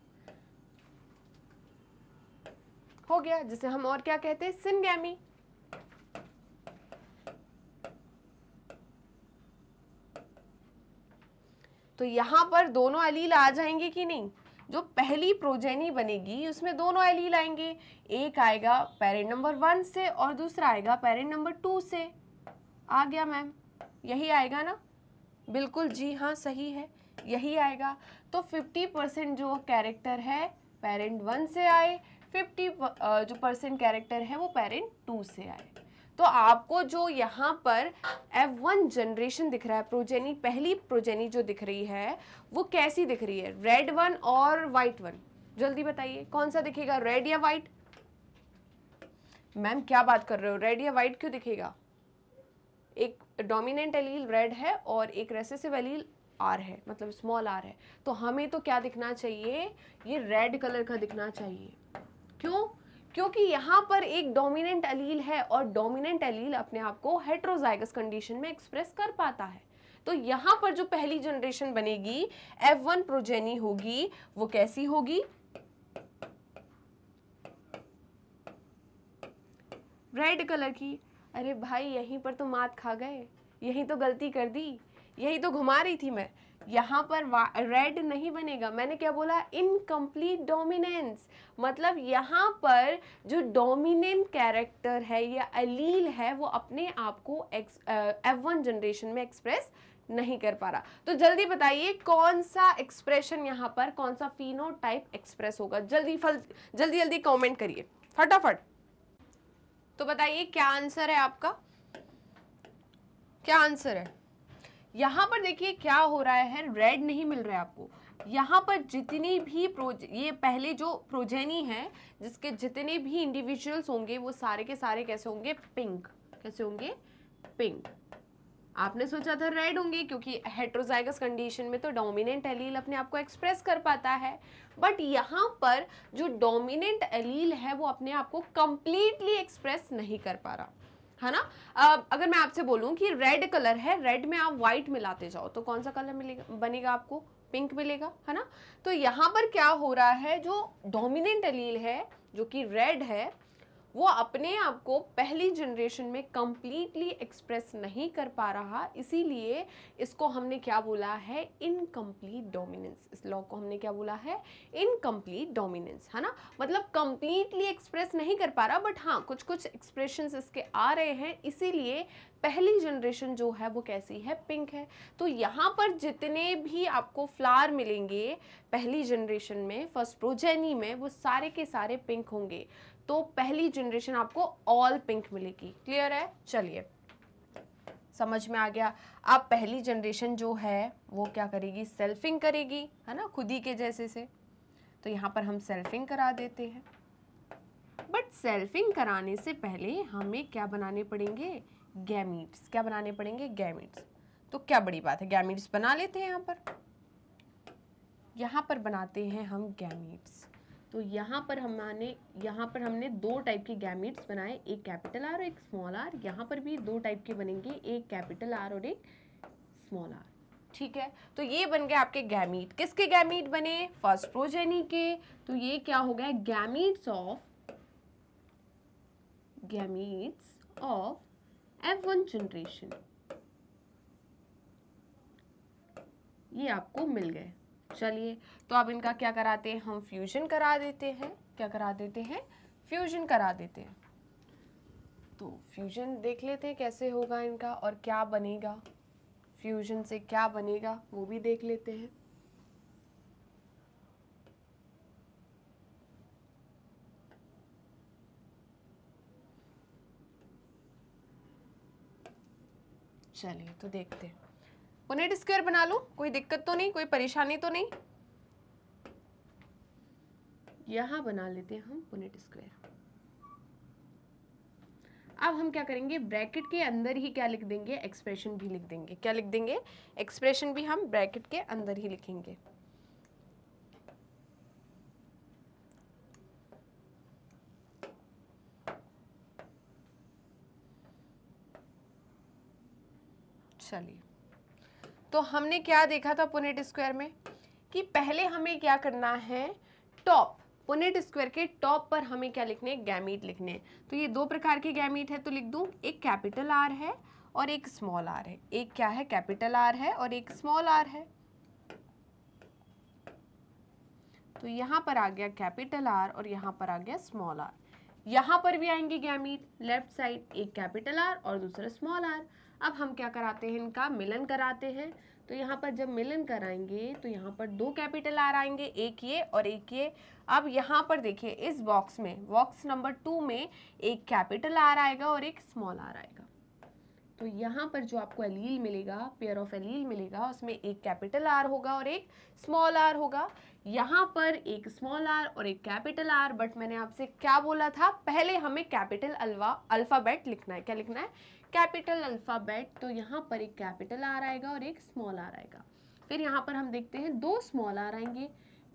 हो गया, जिसे हम और क्या कहते हैं, सिनगैमी। तो यहाँ पर दोनों एलील आ जाएंगे कि नहीं, जो पहली प्रोजेनी बनेगी उसमें दोनों एलील आएंगे, एक आएगा पेरेंट नंबर 1 से और दूसरा आएगा पेरेंट नंबर 2 से। आ गया मैम, यही आएगा ना, बिल्कुल जी हाँ सही है, यही आएगा। तो 50% जो कैरेक्टर है पेरेंट 1 से आए, 50% कैरेक्टर है वो पेरेंट 2 से आए। तो आपको जो यहाँ पर F1 जनरेशन दिख रहा है, प्रोजेनी, पहली प्रोजेनी जो दिख रही है वो कैसी दिख रही है, रेड वन और वाइट वन। जल्दी बताइए कौन सा दिखेगा, रेड या वाइट। मैम क्या बात कर रहे हो, रेड या वाइट क्यों दिखेगा, एक डोमिनेंट एलील रेड है और एक रेसेसिव एलील आर है, मतलब स्मॉल आर है। तो हमें तो क्या दिखना चाहिए, ये रेड कलर का दिखना चाहिए। क्यों, क्योंकि यहाँ पर एक डोमिनेंट एलील है और डोमिनेंट एलील अपने आप को हेट्रोजाइगस कंडीशन में एक्सप्रेस कर पाता है। तो यहाँ पर जो पहली जनरेशन बनेगी F1 प्रोजेनी होगी वो कैसी होगी, रेड कलर की। अरे भाई, यहीं पर तो मात खा गए, यहीं तो गलती कर दी, यही तो घुमा रही थी मैं। यहाँ पर रेड नहीं बनेगा, मैंने क्या बोला, इनकम्प्लीट डोमिनेंस, मतलब यहाँ पर जो डोमिनेंट कैरेक्टर है या एलील है वो अपने आप को F1 जनरेशन में एक्सप्रेस नहीं कर पा रहा। तो जल्दी बताइए कौन सा एक्सप्रेशन यहाँ पर, कौन सा फिनोटाइप एक्सप्रेस होगा, जल्दी जल्दी कमेंट करिए फटाफट। तो बताइए क्या आंसर है आपका, क्या आंसर है। यहाँ पर देखिए क्या हो रहा है, रेड नहीं मिल रहा है आपको। यहाँ पर जितनी भी ये पहले जो प्रोजेनी है जिसके जितने भी इंडिविजुअल्स होंगे वो सारे के सारे कैसे होंगे, पिंक, कैसे होंगे, पिंक। आपने सोचा था रेड होंगे क्योंकि हेट्रोजाइगस कंडीशन में तो डोमिनेंट एलील अपने आप को एक्सप्रेस कर पाता है, बट यहाँ पर जो डोमिनेंट एलील है वो अपने आप को कम्प्लीटली एक्सप्रेस नहीं कर पा रहा है ना। अगर मैं आपसे बोलूँ कि रेड कलर है, रेड में आप व्हाइट मिलाते जाओ तो कौन सा कलर मिलेगा, बनेगा आपको पिंक मिलेगा, है ना। तो यहाँ पर क्या हो रहा है, जो डोमिनेंट एलील है जो कि रेड है वो अपने आप को पहली जनरेशन में कम्प्लीटली एक्सप्रेस नहीं कर पा रहा, इसीलिए इसको हमने क्या बोला है, इनकम्प्लीट डोमिनेंस। इस लॉ को हमने क्या बोला है, इनकम्प्लीट डोमिनेंस, है ना। मतलब कम्प्लीटली एक्सप्रेस नहीं कर पा रहा, बट हाँ कुछ कुछ एक्सप्रेशंस इसके आ रहे हैं, इसीलिए पहली जनरेशन जो है वो कैसी है, पिंक है। तो यहाँ पर जितने भी आपको फ्लावर मिलेंगे पहली जनरेशन में, फर्स्ट प्रोजेनी में, वो सारे के सारे पिंक होंगे, तो पहली जनरेशन आपको ऑल पिंक मिलेगी। क्लियर है, चलिए समझ में आ गया। अब पहली जनरेशन जो है वो क्या करेगी, सेल्फिंग करेगी, है ना, खुद ही के जैसे से। तो यहाँ पर हम सेल्फिंग करा देते हैं, बट सेल्फिंग कराने से पहले हमें क्या बनाने पड़ेंगे, गैमीट्स। क्या बनाने पड़ेंगे, गैमीट्स। तो क्या बड़ी बात है, गैमीट्स बना लेते हैं। यहाँ पर बनाते हैं हम गैमीट्स। तो यहाँ पर हमने दो टाइप के गैमीट्स बनाए, एक कैपिटल आर और एक स्मॉल आर। यहाँ पर भी दो टाइप के बनेंगे, एक कैपिटल आर और एक स्मॉल आर, ठीक है। तो ये बन गए आपके गैमीट। किसके गैमीट बने, फर्स्ट प्रोजेनी के। तो ये क्या हो गया, गैमीट्स ऑफ F1 जनरेशन, ये आपको मिल गए। चलिए, तो अब इनका क्या कराते हैं, हम फ्यूजन करा देते हैं। क्या करा देते हैं, फ्यूजन करा देते हैं। तो फ्यूजन देख लेते हैं कैसे होगा इनका और क्या बनेगा, फ्यूजन से क्या बनेगा वो भी देख लेते हैं। चलिए तो देखते हैं, पुनेट स्क्वायर बना लो, कोई दिक्कत तो नहीं, कोई परेशानी तो नहीं। यहाँ बना लेते हैं हम पुनेट स्क्वायर। अब हम क्या करेंगे, ब्रैकेट के अंदर ही क्या लिख देंगे, एक्सप्रेशन भी लिख देंगे। क्या लिख देंगे, एक्सप्रेशन भी हम ब्रैकेट के अंदर ही लिखेंगे। चलिए, तो हमने क्या देखा था पुनेट स्क्वायर में कि पहले हमें क्या करना है, टॉप, पुनेट स्क्वायर के टॉप पर हमें क्या लिखने, गैमीट लिखने। तो ये दो प्रकार के गैमीट है, तो लिख दूं, एक कैपिटल आर है और एक स्मॉल आर है। एक क्या है, कैपिटल आर है और एक स्मॉल आर है। तो यहाँ पर आ गया कैपिटल आर और यहाँ पर आ गया स्मॉल आर। यहाँ पर भी आएंगे गैमीट, लेफ्ट साइड एक कैपिटल आर और दूसरा स्मॉल आर। अब हम क्या कराते हैं, इनका मिलन कराते हैं। तो यहाँ पर जब मिलन कराएंगे तो यहाँ पर दो कैपिटल आर आएंगे, एक ये और एक ये। अब यहाँ पर देखिए इस बॉक्स में, बॉक्स नंबर 2 में एक कैपिटल आर आएगा और एक स्मॉल आर आएगा। तो यहाँ पर जो आपको एलील मिलेगा, पेयर ऑफ एलील मिलेगा, उसमें एक कैपिटल आर होगा और एक स्मॉल आर होगा। यहाँ पर एक स्मॉल आर और एक कैपिटल आर, बट मैंने आपसे क्या बोला था, पहले हमें कैपिटल अल्फ़ाबेट लिखना है। क्या लिखना है, कैपिटल अल्फ़ाबेट। तो यहाँ पर एक कैपिटल आर आएगा और एक स्मॉल आर आएगा। फिर यहाँ पर हम देखते हैं दो स्मॉल आर आएंगे,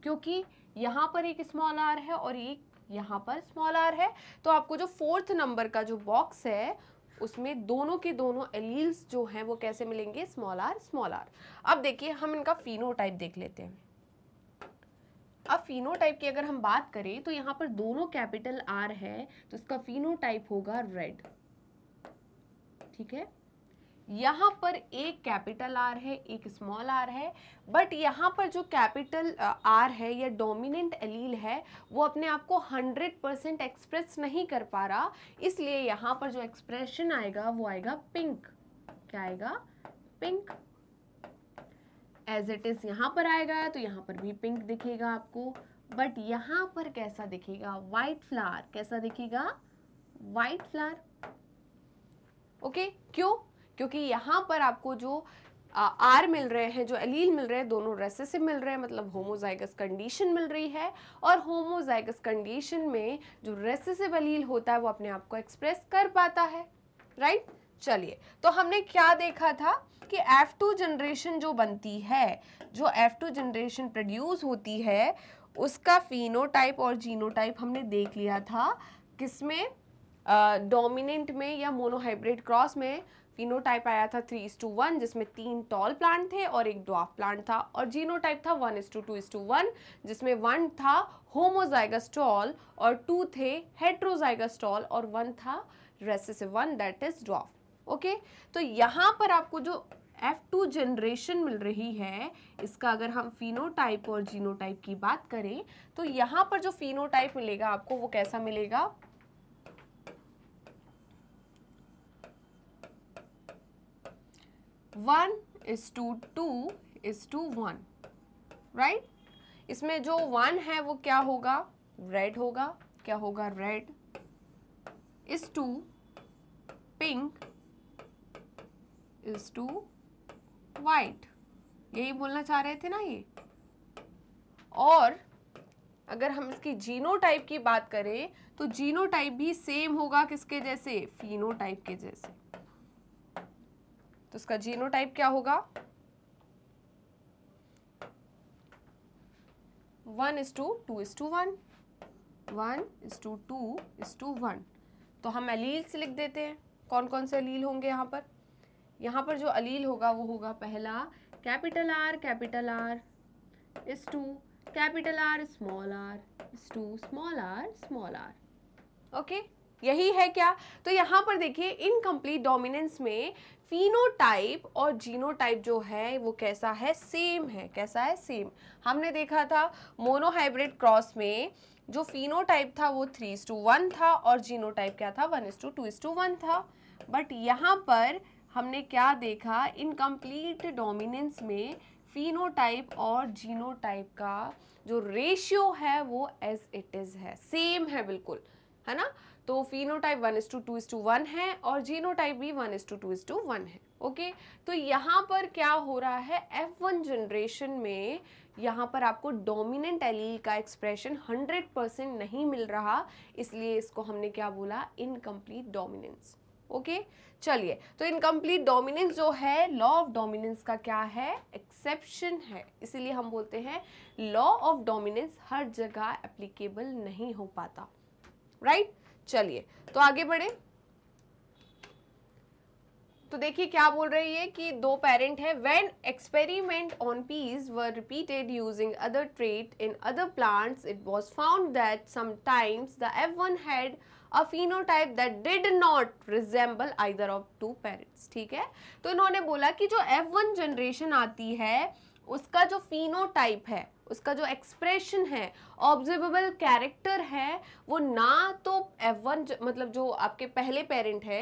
क्योंकि यहाँ पर एक स्मॉल आर है और एक यहाँ पर स्मॉल आर है। तो आपको जो 4th नंबर का जो बॉक्स है उसमें दोनों के दोनों एलील्स जो हैं वो कैसे मिलेंगे, स्मॉल आर स्मॉल आर। अब देखिए हम इनका फिनोटाइप देख लेते हैं। अब फिनोटाइप की अगर हम बात करें तो यहाँ पर दोनों कैपिटल आर है, तो इसका फिनोटाइप होगा रेड, ठीक है। यहाँ पर एक कैपिटल आर है, एक स्मॉल आर है, बट यहाँ पर जो कैपिटल आर है या डोमिनेंट एलील है वो अपने आप को 100% एक्सप्रेस नहीं कर पा रहा, इसलिए यहाँ पर जो एक्सप्रेशन आएगा वो आएगा पिंक। क्या आएगा, पिंक। एज इट इज़ यहाँ पर आएगा तो यहाँ पर भी पिंक दिखेगा आपको, बट यहाँ पर कैसा दिखेगा, वाइट फ्लावर। कैसा दिखेगा, वाइट फ्लावर, ओके। क्यों, क्योंकि यहाँ पर आपको जो आर मिल रहे हैं, जो एलील मिल रहे हैं, दोनों रिसेसिव मिल रहे हैं, मतलब होमोजाइगस कंडीशन मिल रही है। और होमोजाइगस कंडीशन में जो रिसेसिव एलील होता है वो अपने आप को एक्सप्रेस कर पाता है, राइट। चलिए, तो हमने क्या देखा था कि F2 जनरेशन जो बनती है, जो F2 जनरेशन प्रोड्यूस होती है, उसका फिनोटाइप और जीनोटाइप हमने देख लिया था किसमें, डोमिनेंट में या मोनोहाइब्रिड क्रॉस में। फिनोटाइप आया था 3:1 जिसमें 3 टॉल प्लांट थे और 1 ड्वार्फ प्लांट था, और जीनोटाइप था 1:2:1 जिसमें 1 था होमोजाइगस टॉल और 2 थे हेट्रोजाइगस टॉल और 1 था recessive 1 that is dwarf. Okay, तो यहाँ पर आपको जो F2 जनरेशन मिल रही है, इसका अगर हम फिनोटाइप और जीनोटाइप की बात करें तो यहाँ पर जो फिनोटाइप मिलेगा आपको वो कैसा मिलेगा, one is to, two is to one, right. इसमें जो 1 है वो क्या होगा, रेड होगा। क्या होगा, red is to pink is to white, यही बोलना चाह रहे थे ना ये। और अगर हम इसकी जीनोटाइप की बात करें तो जीनोटाइप भी सेम होगा किसके जैसे, फिनोटाइप के जैसे। तो इसका जीनोटाइप क्या होगा, 1:2:1, 1:2:1। तो हम एलील्स लिख देते हैं, कौन कौन से एलील होंगे यहाँ पर। यहाँ पर जो एलील होगा वो होगा पहला capital R is to capital R small R is to small R small R. Okay, यही है क्या। तो यहाँ पर देखिए इनकम्प्लीट डोमिनेंस में फिनोटाइप और जीनोटाइप जो है वो कैसा है, सेम है। कैसा है, सेम। हमने देखा था मोनोहाइब्रिड क्रॉस में जो फिनोटाइप था वो 3:1 था और जीनोटाइप क्या था, 1:2:1 था। बट यहाँ पर हमने क्या देखा, इनकम्प्लीट डोमिनेंस में फिनोटाइप और जीनोटाइप का जो रेशियो है वो एज इट इज है, सेम है बिल्कुल, है ना। तो फिनोटाइप 1:2:1 है और जीनोटाइप भी 1:2:1 है। ओके, तो यहाँ पर क्या हो रहा है, F1 जनरेशन में यहाँ पर आपको डोमिनेंट एलील का एक्सप्रेशन 100% नहीं मिल रहा, इसलिए इसको हमने क्या बोला, इनकम्प्लीट डोमिनेंस। ओके, चलिए, तो इनकम्प्लीट डोमिनेंस जो है लॉ ऑफ डोमिनेंस का क्या है, एक्सेप्शन है, इसीलिए हम बोलते हैं लॉ ऑफ डोमिनेंस हर जगह एप्लीकेबल नहीं हो पाता, राइट। चलिए, तो आगे बढ़े तो देखिए क्या बोल रही है कि दो पेरेंट है। When experiment on peas were repeated using other trait in other plants it was found that sometimes the F1 had a phenotype that did not resemble either of two parents. ठीक है, तो इन्होंने बोला कि जो F1 generation आती है उसका जो फिनोटाइप है, उसका जो एक्सप्रेशन है, ऑब्जर्वेबल कैरेक्टर है, वो ना तो F1 मतलब जो आपके पहले पेरेंट है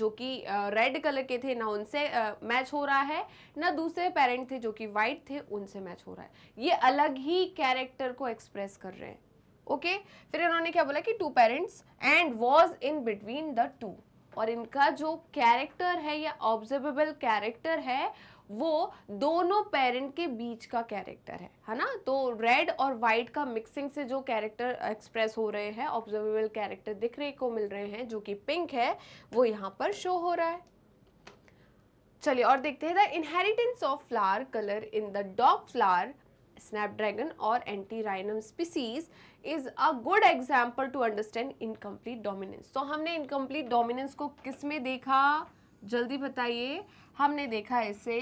जो कि रेड कलर के थे ना उनसे मैच हो रहा है, ना दूसरे पेरेंट थे जो कि वाइट थे उनसे मैच हो रहा है। ये अलग ही कैरेक्टर को एक्सप्रेस कर रहे हैं। ओके, फिर इन्होंने क्या बोला कि two parents and was in between the two, और इनका जो कैरेक्टर है या ऑब्जर्वेबल कैरेक्टर है वो दोनों पेरेंट के बीच का कैरेक्टर है ना। तो रेड और वाइट का मिक्सिंग से जो कैरेक्टर एक्सप्रेस हो रहे हैं, ऑब्जर्वेबल कैरेक्टर दिखने को मिल रहे हैं, जो कि पिंक है वो यहाँ पर शो हो रहा है। चलिए और देखते हैं, the inheritance of flower colour in the dog flower स्नैपड्रैगन और antirrhinum species is a good example to understand incomplete dominance. तो हमने इनकम्प्लीट डोमिनेंस को किस में देखा, जल्दी बताइए। हमने देखा इसे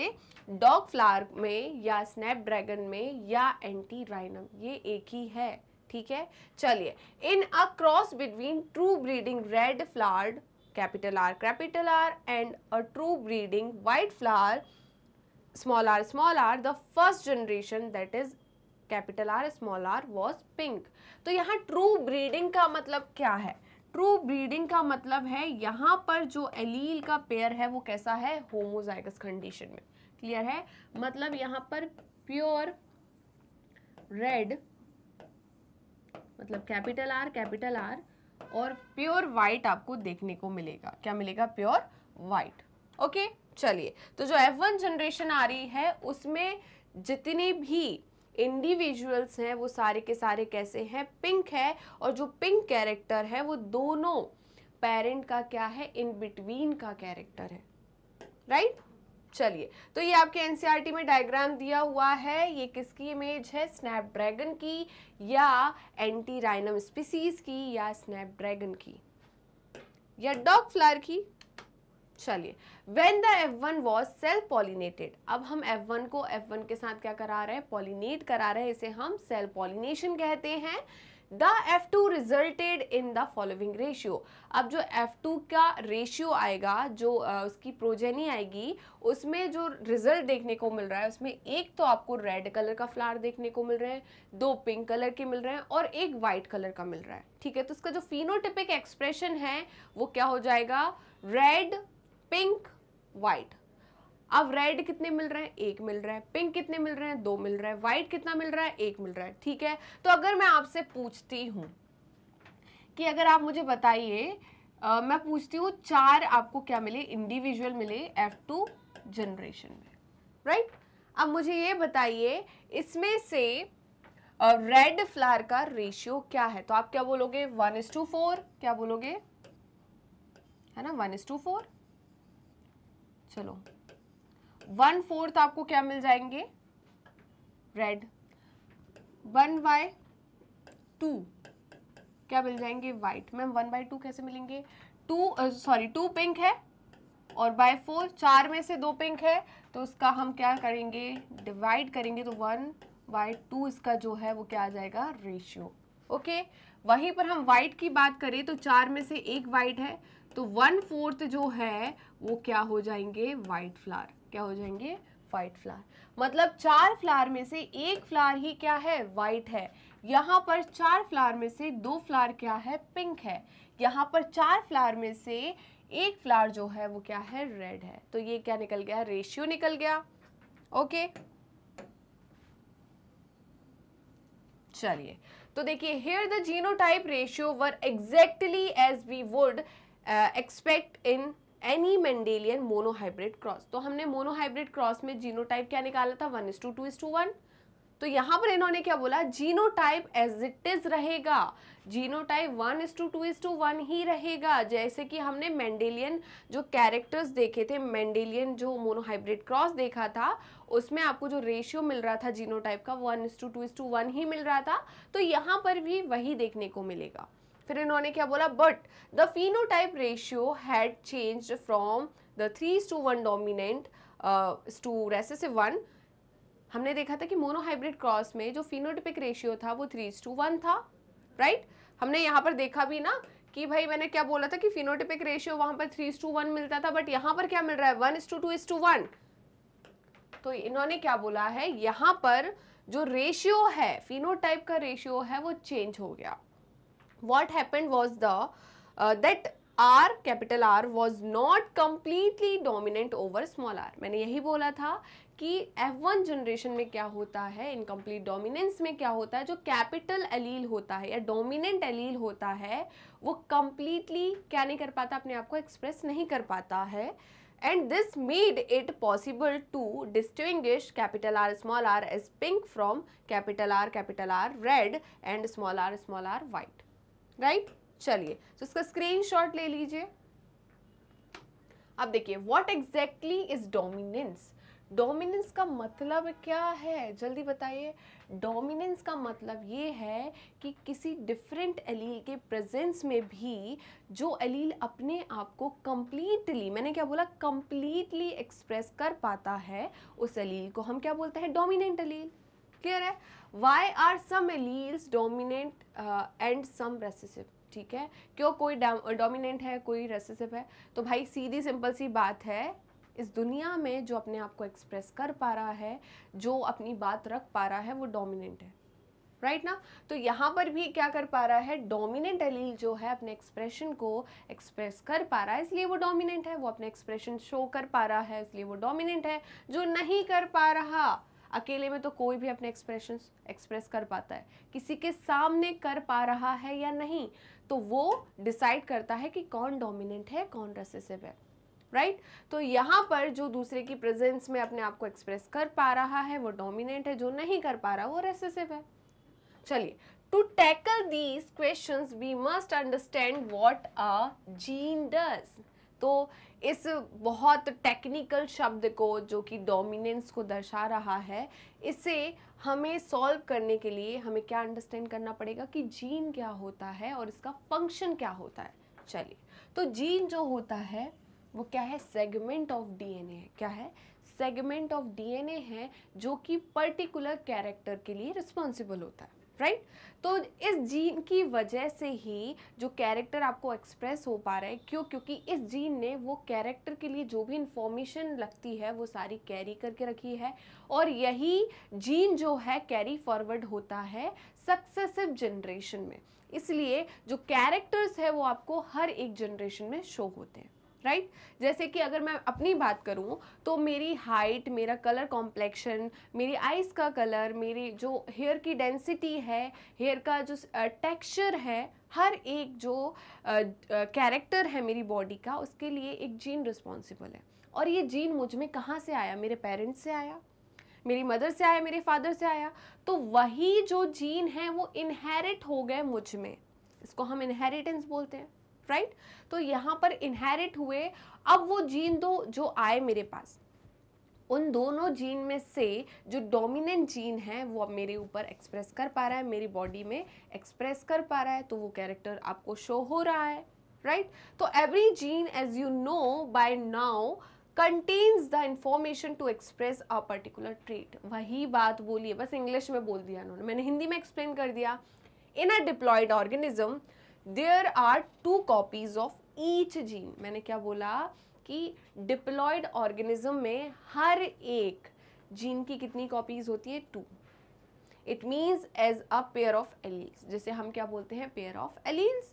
डॉग फ्लावर में या स्नैपड्रैगन में या एंटीराइनम, ये एक ही है। ठीक है, चलिए, in a cross between true breeding red flowered capital R and a true breeding white flower small R the first generation that is capital R small R was pink. तो यहाँ ट्रू ब्रीडिंग का मतलब क्या है, true breeding का मतलब है यहाँ पर जो एलील का पेयर है वो कैसा है, होमोजाइगस कंडीशन में। क्लियर है, मतलब यहाँ पर प्योर रेड मतलब कैपिटल आर और प्योर वाइट आपको देखने को मिलेगा। क्या मिलेगा, प्योर वाइट। ओके, चलिए, तो जो F1 जनरेशन आ रही है उसमें जितने भी इंडिविजुअल्स हैं वो सारे के सारे कैसे हैं, पिंक है, और जो पिंक कैरेक्टर है वो दोनों पेरेंट का क्या है, इन बिटवीन का कैरेक्टर है, राइट। चलिए, तो ये आपके एनसीईआरटी में डायग्राम दिया हुआ है, ये किसकी इमेज है, स्नैपड्रैगन की या एंटीराइनम स्पीसीज की या स्नैपड्रैगन की या डॉग फ्लावर की। चलिए, when the F1 was self pollinated, अब हम F1 को F1 के साथ क्या करा रहे हैं, पॉलिनेट करा रहे हैं, इसे हम सेल्फ पॉलिनेशन कहते हैं। The F2 resulted in the following ratio, अब जो F2 का रेशियो आएगा, जो उसकी प्रोजेनी आएगी, उसमें जो रिजल्ट देखने को मिल रहा है, उसमें एक तो आपको रेड कलर का फ्लावर देखने को मिल रहे हैं, दो पिंक कलर के मिल रहे हैं और एक वाइट कलर का मिल रहा है, ठीक है। तो उसका जो फिनोटिपिक एक्सप्रेशन है वो क्या हो जाएगा, रेड, पिंक, वाइट। अब रेड कितने मिल रहे हैं, एक मिल रहा है, पिंक कितने मिल रहे हैं, दो मिल रहा है, वाइट कितना मिल रहा है, एक मिल रहा है, ठीक है। तो अगर मैं आपसे पूछती हूँ कि अगर आप मुझे बताइए, मैं पूछती हूँ चार आपको क्या मिले, इंडिविजुअल मिले F2 जनरेशन में, राइट। अब मुझे ये बताइए इसमें से रेड फ्लावर का रेशियो क्या है, तो आप क्या बोलोगे, 1:4, क्या बोलोगे, है ना, 1:4। चलो, 1/4 आपको क्या मिल जाएंगे, रेड, 1/2 क्या मिल जाएंगे, वाइट। मैम 1/2 कैसे मिलेंगे, 2 पिंक है और 4, 4 में से 2 पिंक है, तो उसका हम क्या करेंगे, डिवाइड करेंगे, तो 1/2 इसका जो है वो क्या आ जाएगा, रेशियो, ओके। वहीं पर हम वाइट की बात करें तो 4 में से 1 वाइट है, तो 1/4 जो है वो क्या हो जाएंगे, वाइट फ्लावर, क्या हो जाएंगे, वाइट फ्लावर। मतलब 4 फ्लावर में से 1 फ्लावर ही क्या है, वाइट है। यहाँ पर 4 फ्लावर में से 2 फ्लावर क्या है, पिंक है। यहाँ पर 4 फ्लावर में से 1 फ्लावर जो है वो क्या है, रेड है। तो ये क्या निकल गया, रेशियो निकल गया, ओके। चलिए, तो देखिए, here the genotype ratio were exactly as we would expect in any Mendelian monohybrid cross. तो हमने मोनोहाइब्रिड क्रॉस में जीनोटाइप क्या निकाला था, 1:2:1। तो यहाँ पर इन्होंने क्या बोला, जीनोटाइप एज इट इज रहेगा, जीनोटाइप 1:2:1 ही रहेगा। जैसे कि हमने मेंडेलियन जो कैरेक्टर्स देखे थे, मेंडेलियन जो मोनोहाइब्रिड क्रॉस देखा था, उसमें आपको जो रेशियो मिल रहा था जीनोटाइप का, 1:2:1 ही मिल रहा था। तो यहाँ पर भी वही देखने को मिलेगा। फिर इन्होंने क्या बोला, but the phenotype ratio had changed from the 3:1 dominant to recessive 1। हमने देखा था कि मोनोहाइब्रिड क्रॉस में जो फिनोटाइपिक रेशियो था वो 3:1 था, राइट। हमने यहाँ पर देखा भी ना कि भाई मैंने क्या बोला था कि फिनोटाइपिक रेशियो वहाँ पर 3:1 मिलता था, बट यहाँ पर क्या मिल रहा है, 1:2:1। तो इन्होंने क्या बोला है, यहाँ पर जो रेशियो है, फिनोटाइप का रेशियो है, वो चेंज हो गया। What happened was that R, capital R, was not completely dominant over small r। मैंने यही बोला था कि F1 जनरेशन में क्या होता है, इनकम्प्लीट डोमिनेंस में क्या होता है, जो कैपिटल एलील होता है या डोमिनेंट एलील होता है, वो कम्प्लीटली क्या नहीं कर पाता, अपने आप को एक्सप्रेस नहीं कर पाता है। And this made it possible to distinguish capital R small r as pink from capital R red and small r white, right चलिए, तो इसका स्क्रीनशॉट ले लीजिए। अब देखिए, what exactly is dominance. Dominance का मतलब क्या है, जल्दी बताइए। डोमिनेंस का मतलब ये है कि किसी डिफरेंट एलील के प्रेजेंस में भी जो एलील अपने आप को कम्प्लीटली, मैंने क्या बोला, कम्प्लीटली एक्सप्रेस कर पाता है, उस एलील को हम क्या बोलते हैं, डोमिनेंट एलील। क्लियर है। Why are some alleles dominant and some recessive, ठीक है, क्यों कोई डोमिनेंट है, कोई रेसेसिव है। तो भाई सीधी सिंपल सी बात है, इस दुनिया में जो अपने आप को एक्सप्रेस कर पा रहा है, जो अपनी बात रख पा रहा है, वो डोमिनेंट है, राइट ना। तो यहाँ पर भी क्या कर पा रहा है, डोमिनेंट एलील जो है अपने एक्सप्रेशन को एक्सप्रेस कर पा रहा है, इसलिए वो डोमिनेंट है, वो अपने एक्सप्रेशन शो कर पा रहा है, इसलिए वो डोमिनेंट है। जो नहीं कर पा रहा, अकेले में तो कोई भी अपने एक्सप्रेशंस एक्सप्रेस कर पाता है, किसी के सामने कर पा रहा है या नहीं, तो वो डिसाइड करता है कि कौन डोमिनेंट है, कौन रेसेसिव है, राइट तो यहाँ पर जो दूसरे की प्रेजेंस में अपने आप को एक्सप्रेस कर पा रहा है वो डोमिनेंट है, जो नहीं कर पा रहा वो रेसेसिव है। चलिए, To tackle these questions, we must understand what a gene does. तो इस बहुत टेक्निकल शब्द को जो कि डोमिनेंस को दर्शा रहा है, इसे हमें सॉल्व करने के लिए हमें क्या अंडरस्टैंड करना पड़ेगा कि जीन क्या होता है और इसका फंक्शन क्या होता है. चलिए, तो जीन जो होता है वो क्या है? सेगमेंट ऑफ डीएनए है. क्या है? सेगमेंट ऑफ डीएनए है जो कि पर्टिकुलर कैरेक्टर के लिए रिस्पॉन्सिबल होता है, राइट? तो इस जीन की वजह से ही जो कैरेक्टर आपको एक्सप्रेस हो पा रहा है, क्यों? क्योंकि इस जीन ने वो कैरेक्टर के लिए जो भी इंफॉर्मेशन लगती है वो सारी कैरी करके रखी है, और यही जीन जो है कैरी फॉरवर्ड होता है सक्सेसिव जनरेशन में. इसलिए जो कैरेक्टर्स है वो आपको हर एक जनरेशन में शो होते हैं, राइट? जैसे कि अगर मैं अपनी बात करूं तो मेरी हाइट, मेरा कलर कॉम्प्लेक्शन, मेरी आइज़ का कलर, मेरी जो हेयर की डेंसिटी है, हेयर का जो टेक्सचर है, हर एक जो कैरेक्टर है मेरी बॉडी का, उसके लिए एक जीन रिस्पॉन्सिबल है. और ये जीन मुझ में कहाँ से आया? मेरे पेरेंट्स से आया, मेरी मदर से आया, मेरे फादर से आया. तो वही जो जीन है वो इनहेरिट हो गए मुझ में. इसको हम इनहेरिटेंस बोलते हैं, राइट? तो यहाँ पर इनहेरिट हुए. अब वो जीन दो जो आए मेरे पास, उन दोनों जीन में से जो डोमिनेंट जीन है वो अब मेरे ऊपर एक्सप्रेस कर पा रहा है, मेरी बॉडी में एक्सप्रेस कर पा रहा है, तो वो कैरेक्टर आपको शो हो रहा है, राइट? तो every gene as you know by now contains the information to express a particular trait. वही बात बोली है, बस इंग्लिश में बोल दिया उन्होंने, मैंने हिंदी में एक्सप्लेन कर दिया. In a diploid organism there are two copies of each gene. मैंने क्या बोला कि डिप्लॉयड ऑर्गेनिज्म में हर एक जीन की कितनी कॉपीज होती है? 2. It means as a pair of alleles, जिसे हम क्या बोलते हैं? Pair of alleles.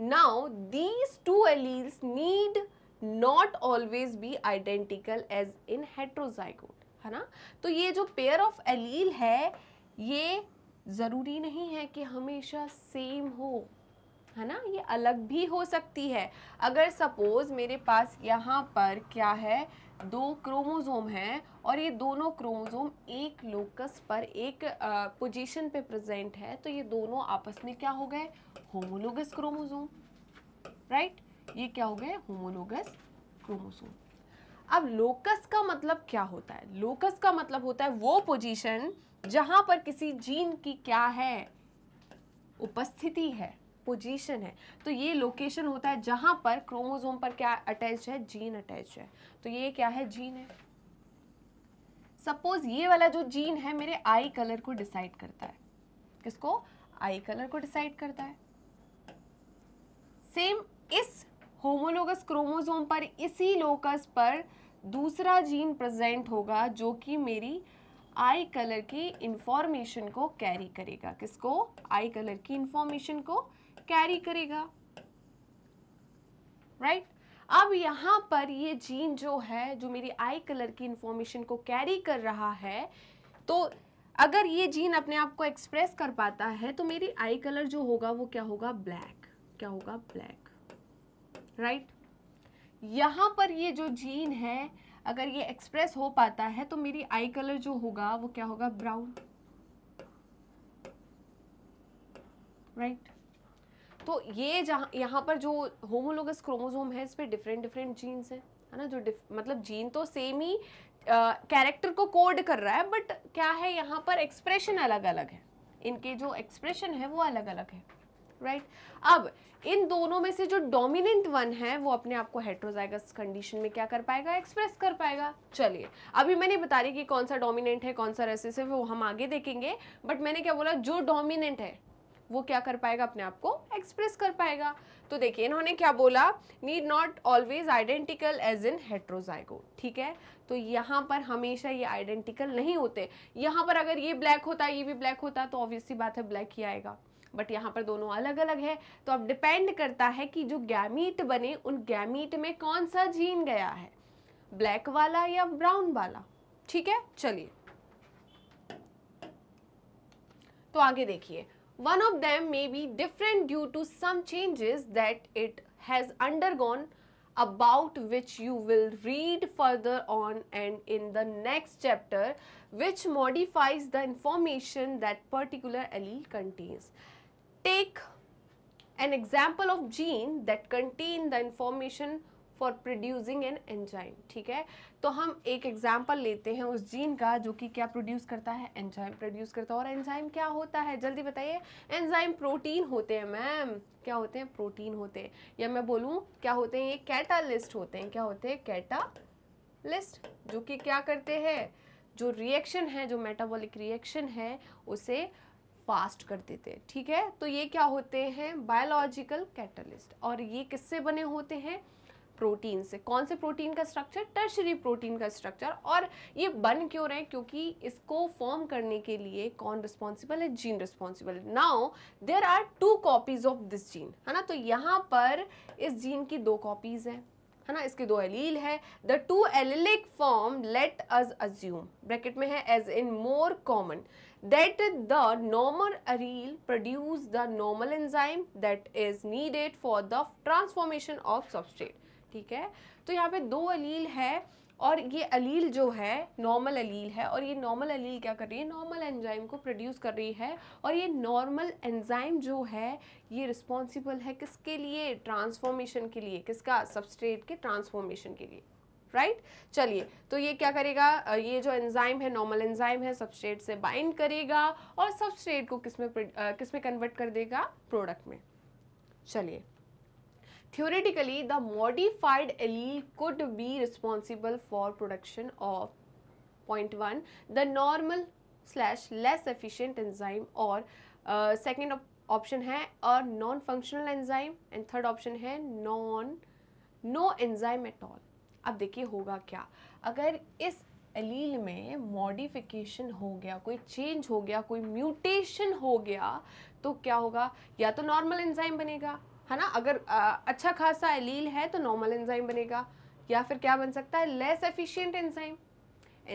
Now these 2 alleles need not always be identical as in heterozygote, है ना? तो ये जो पेयर ऑफ एलील है ये ज़रूरी नहीं है कि हमेशा सेम हो, है ना? ये अलग भी हो सकती है. अगर सपोज मेरे पास यहाँ पर क्या है, 2 क्रोमोसोम हैं और ये दोनों क्रोमोसोम एक लोकस पर, एक पोजीशन पे प्रेजेंट है, तो ये दोनों आपस में क्या हो गए? Homologous chromosome, right? ये क्या हो गए? Homologous chromosome. अब लोकस का मतलब क्या होता है? लोकस का मतलब होता है वो पोजीशन जहाँ पर किसी जीन की क्या है? उपस्थिति है, पोजीशन है. तो ये लोकेशन होता है जहां पर क्रोमोसोम पर क्या अटैच है? जीन अटैच है. तो ये क्या है? जीन है. सपोज ये वाला जो जीन है मेरे आई कलर को डिसाइड करता है. किसको? आई कलर को डिसाइड करता है. सेम इस होमोलोगस क्रोमोसोम पर, इसी लोकस पर दूसरा जीन प्रेजेंट होगा जो कि मेरी आई कलर की इंफॉर्मेशन को कैरी करेगा. किसको? आई कलर की इंफॉर्मेशन को कैरी करेगा, राइट? अब यहाँ पर ये जीन जो है, जो मेरी आई कलर की इंफॉर्मेशन को कैरी कर रहा है, तो अगर ये जीन अपने आप को एक्सप्रेस कर पाता है तो मेरी आई कलर जो होगा वो क्या होगा? ब्लैक. क्या होगा? Black, right? यहाँ पर ये जो जीन है अगर ये एक्सप्रेस हो पाता है तो मेरी आई कलर जो होगा वो क्या होगा? Brown, right? तो ये यहाँ पर जो होमोलोगस क्रोमोसोम है इस पर डिफरेंट डिफरेंट जीन्स हैं, है ना? जो मतलब जीन तो सेम ही कैरेक्टर को कोड कर रहा है, बट क्या है यहाँ पर एक्सप्रेशन अलग अलग है, इनके जो एक्सप्रेशन है वो अलग अलग है, राइट? अब इन दोनों में से जो डोमिनेंट वन है वो अपने आप को हेट्रोजाइगस कंडीशन में क्या कर पाएगा? एक्सप्रेस कर पाएगा. चलिए, अभी मैंने बता रही कि कौन सा डोमिनेंट है, कौन सा रिसेसिव है, वो हम आगे देखेंगे, बट मैंने क्या बोला? जो डोमिनेंट है वो क्या कर पाएगा? अपने आप को एक्सप्रेस कर पाएगा. तो देखिए इन्होंने क्या बोला? Need not always identical as in heterozygote, ठीक है? तो यहाँ पर हमेशा ये आइडेंटिकल नहीं होते. यहाँ पर अगर ये ब्लैक होता, ये भी ब्लैक होता, तो ऑब्वियसली बात है ब्लैक ही आएगा, बट यहाँ पर दोनों अलग अलग है. तो अब डिपेंड करता है कि जो गैमीट बने उन गैमीट में कौन सा जीन गया है, ब्लैक वाला या ब्राउन वाला, ठीक है? चलिए तो आगे देखिए. One of them may be different due to some changes that it has undergone about which you will read further on and in the next chapter, which modifies the information that particular allele contains. Take an example of gene that contain the information for producing an enzyme. ठीक है, तो हम एक example लेते हैं उस gene का जो कि क्या प्रोड्यूस करता है, एंजाइम प्रोड्यूस करता है। और एंजाइम क्या होता है, जल्दी बताइए। एंजाइम प्रोटीन होते हैं मैम, क्या होते हैं, प्रोटीन होते हैं, या मैं बोलूँ क्या होते हैं, ये कैटालिस्ट होते हैं। क्या होते हैं, कैटालिस्ट, जो कि क्या करते हैं, जो रिएक्शन है, जो मेटाबॉलिक रिएक्शन है उसे फास्ट कर देते हैं। ठीक है, तो ये क्या होते हैं, बायोलॉजिकल कैटालिस्ट। और ये किससे बने होते हैं, प्रोटीन से। कौन से प्रोटीन का स्ट्रक्चर, टर्शरी प्रोटीन का स्ट्रक्चर। और ये बन क्यों रहे, क्योंकि इसको फॉर्म करने के लिए कौन रिस्पॉन्सिबल है, जीन रिस्पॉन्सिबल है। Now there are 2 copies of this gene, है ना, तो यहाँ पर इस जीन की 2 कॉपीज हैं, है ना, इसके 2 एलील है। The 2 allelic form let us assume, bracket में है as in more common, that the normal एलील produce the normal enzyme that is needed for the transformation of substrate. ठीक है, तो यहाँ पे 2 एलील है और ये एलील जो है नॉर्मल एलील है, और ये नॉर्मल एलील क्या कर रही है, नॉर्मल एंजाइम को प्रोड्यूस कर रही है। और ये नॉर्मल एंजाइम जो है ये रिस्पॉन्सिबल है किसके लिए, ट्रांसफॉर्मेशन के लिए, किसका, सबस्ट्रेट के ट्रांसफॉर्मेशन के लिए, राइट। चलिए, तो ये क्या करेगा, ये जो एंजाइम है, नॉर्मल एंजाइम है, सबस्ट्रेट से बाइंड करेगा और सबस्ट्रेट को किस में कन्वर्ट कर देगा, प्रोडक्ट में। चलिए, theoretically the modified allele could be responsible for production of point 1 the normal slash less efficient enzyme, or second option है a non functional enzyme, and third option है no enzyme at all। अब देखिए होगा क्या, अगर इस एलील में modification हो गया, कोई चेंज हो गया, कोई म्यूटेशन हो गया, तो क्या होगा, या तो नॉर्मल एंजाइम बनेगा, है ना, अगर अच्छा खासा एलील है तो नॉर्मल एंजाइम बनेगा, या फिर क्या बन सकता है, लेस एफिशिएंट एंजाइम।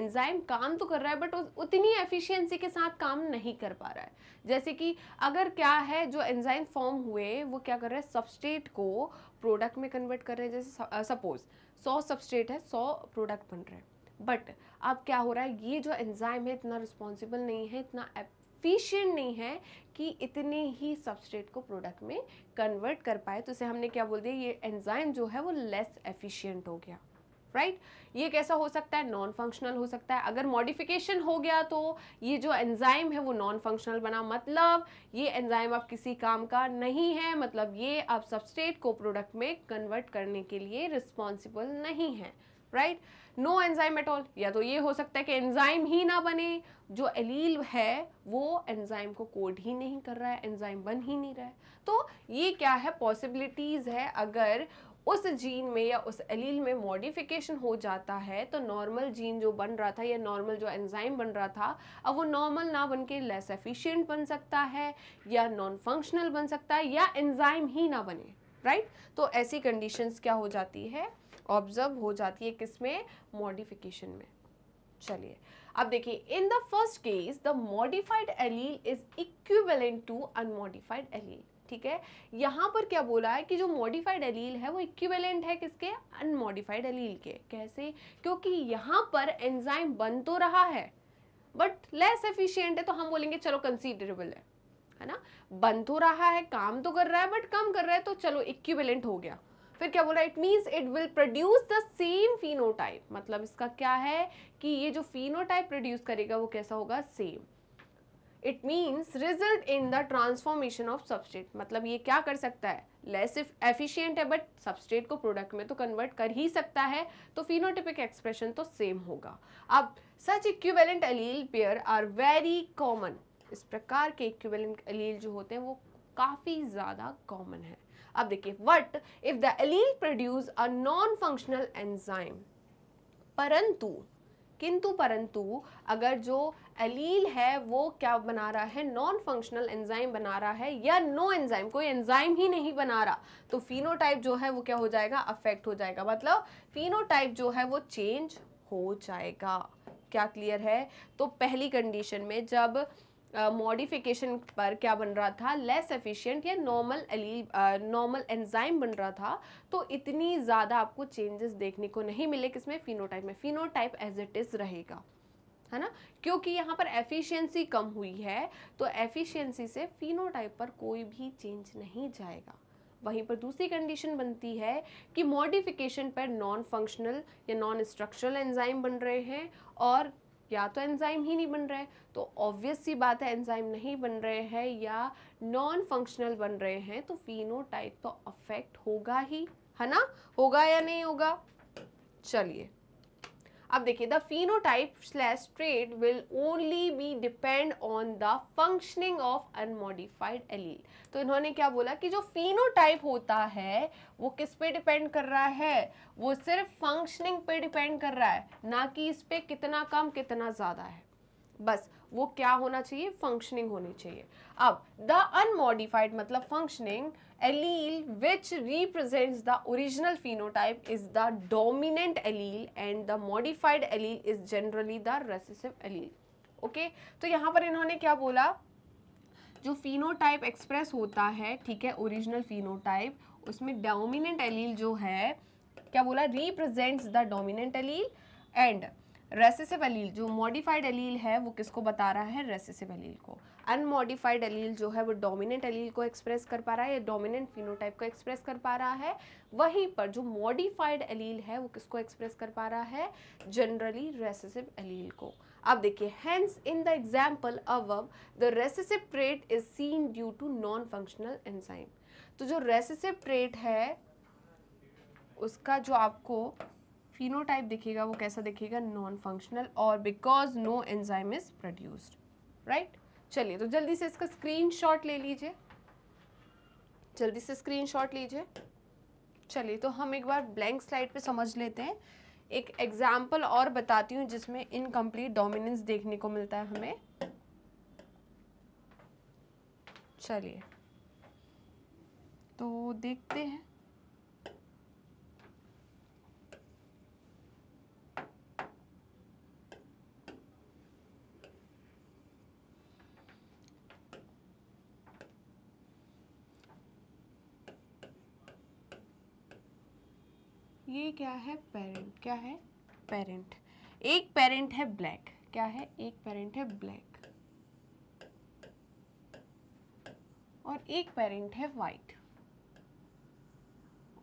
एंजाइम काम तो कर रहा है बट उतनी एफिशिएंसी के साथ काम नहीं कर पा रहा है। जैसे कि अगर क्या है, जो एंजाइम फॉर्म हुए वो क्या कर रहे हैं, सबस्ट्रेट को प्रोडक्ट में कन्वर्ट कर रहे हैं। जैसे सपोज 100 सबस्ट्रेट है, 100 प्रोडक्ट बन रहे हैं, बट अब क्या हो रहा है, ये जो एंजाइम है इतना रिस्पॉन्सिबल नहीं है, इतना एफिशिएंट नहीं है कि इतने ही सबस्ट्रेट को प्रोडक्ट में कन्वर्ट कर पाए, तो इसे हमने क्या बोल दिया, ये एंजाइम जो है वो लेस एफिशिएंट हो गया, राइट। ये कैसा हो सकता है, नॉन फंक्शनल हो सकता है। अगर मॉडिफिकेशन हो गया तो ये जो एंजाइम है वो नॉन फंक्शनल बना, मतलब ये एंजाइम अब किसी काम का नहीं है, मतलब ये अब सबस्ट्रेट को प्रोडक्ट में कन्वर्ट करने के लिए रिस्पॉन्सिबल नहीं है, right. No enzyme at all, या तो ये हो सकता है कि एंजाइम ही ना बने, जो एलील है वो एंजाइम को कोड ही नहीं कर रहा है, एंजाइम बन ही नहीं रहा है। तो ये क्या है, पॉसिबिलिटीज़ है। अगर उस जीन में या उस एलील में मॉडिफिकेशन हो जाता है तो नॉर्मल जीन जो बन रहा था या नॉर्मल जो एंजाइम बन रहा था, अब वो नॉर्मल ना बन के लेस एफिशिएंट बन सकता है, या नॉन फंक्शनल बन सकता है, या एंजाइम ही ना बने, राइट। तो ऐसी कंडीशंस क्या हो जाती है, ऑब्जर्व हो जाती है, किसमें, मॉडिफिकेशन में। चलिए, अब देखिए, in the first case the modified एलील is equivalent to unmodified एलील। ठीक है, यहाँ पर क्या बोला है कि जो मॉडिफाइड एलील है वो इक्विवेलेंट है किसके, अनमॉडिफाइड एलील के। कैसे, क्योंकि यहाँ पर एंजाइम बन तो रहा है बट लेस एफिशिएंट है, तो हम बोलेंगे चलो कंसीडरेबल है ना, बन तो रहा है, काम तो कर रहा है बट कम कर रहा है, तो चलो इक्विवेलेंट हो गया। फिर क्या बोला, it means it will produce the same phenotype, मतलब इसका क्या है कि ये जो फिनोटाइप प्रोड्यूस करेगा वो कैसा होगा, same. It means result in the transformation of substrate, मतलब ये क्या कर सकता है, लेस एफिशिएंट है बट सबस्ट्रेट को प्रोडक्ट में तो कन्वर्ट कर ही सकता है, तो फिनोटाइपिक एक्सप्रेशन तो सेम होगा। अब such equivalent एलील pair are very common, इस प्रकार के इक्विवेलेंट एलील जो होते हैं वो काफ़ी ज़्यादा कॉमन है। अब देखिए, what if the एलील produce a non functional enzyme, परंतु अगर जो एलील है वो क्या बना रहा है, नॉन फंक्शनल एंजाइम बना रहा है, या नो एंजाइम, कोई एंजाइम ही नहीं बना रहा, तो फिनोटाइप जो है वो क्या हो जाएगा, अफेक्ट हो जाएगा, मतलब फिनोटाइप जो है वो चेंज हो जाएगा। क्या क्लियर है? तो पहली कंडीशन में जब मॉडिफिकेशन पर क्या बन रहा था, लेस एफिशिएंट या नॉर्मल एंजाइम बन रहा था। तो इतनी ज़्यादा आपको चेंजेस देखने को नहीं मिले किसमें, फिनोटाइप में। फिनोटाइप एज इट इज़ रहेगा, है ना, क्योंकि यहाँ पर एफिशिएंसी कम हुई है, तो एफिशिएंसी से फिनोटाइप पर कोई भी चेंज नहीं जाएगा। वहीं पर दूसरी कंडीशन बनती है कि मॉडिफिकेशन पर नॉन फंक्शनल या नॉन स्ट्रक्चरल एंजाइम बन रहे हैं, और या तो एंजाइम ही नहीं बन रहे, तो ऑब्वियस सी बात है एंजाइम नहीं बन रहे हैं या नॉन फंक्शनल बन रहे हैं, तो फिनोटाइप तो अफेक्ट होगा ही, है ना, होगा या नहीं होगा। चलिए अब देखिए, the phenotype slash trait will only be depend on the functioning of unmodified एलील। तो इन्होंने क्या बोला कि जो फिनोटाइप होता है वो किस पे डिपेंड कर रहा है, वो सिर्फ फंक्शनिंग पे डिपेंड कर रहा है, ना कि इस पे कितना कम कितना ज़्यादा है, बस वो क्या होना चाहिए, फंक्शनिंग होनी चाहिए। अब द अनमॉडिफाइड मतलब functioning एलील which represents the original phenotype is the dominant एलील and the modified एलील is generally the recessive एलील। Okay, तो यहाँ पर इन्होंने क्या बोला, जो फिनोटाइप एक्सप्रेस होता है, ठीक है, ओरिजिनल फिनोटाइप, उसमें डोमिनेंट एलील जो है, क्या बोला, represents the dominant एलील, and recessive एलील जो मॉडिफाइड एलील है वो किसको बता रहा है, रेसेसिव एलील को। अनमॉडिफाइड एलील जो है वो डोमिनेंट एलील को एक्सप्रेस कर पा रहा है या डोमिनेंट फिनोटाइप को एक्सप्रेस कर पा रहा है, वहीं पर जो मॉडिफाइड एलील है वो किसको एक्सप्रेस कर पा रहा है, जनरली रेसेसिव एलील को। अब देखिए, hence in the example above the recessive trait is seen due to non functional enzyme. तो जो रेसेसिव ट्रेट है उसका जो आपको फिनोटाइप दिखेगा वो कैसा दिखेगा, नॉन फंक्शनल, और because no enzyme is produced, right. चलिए तो जल्दी से इसका स्क्रीनशॉट ले लीजिए, जल्दी से स्क्रीनशॉट लीजिए। चलिए तो हम एक बार ब्लैंक स्लाइड पे समझ लेते हैं, एक एग्जाम्पल और बताती हूँ जिसमें इनकम्प्लीट डोमिनेंस देखने को मिलता है हमें। चलिए तो देखते हैं, ये क्या है, पेरेंट, क्या है, पेरेंट, एक पेरेंट है ब्लैक, क्या है, एक पेरेंट है ब्लैक और एक पेरेंट है वाइट,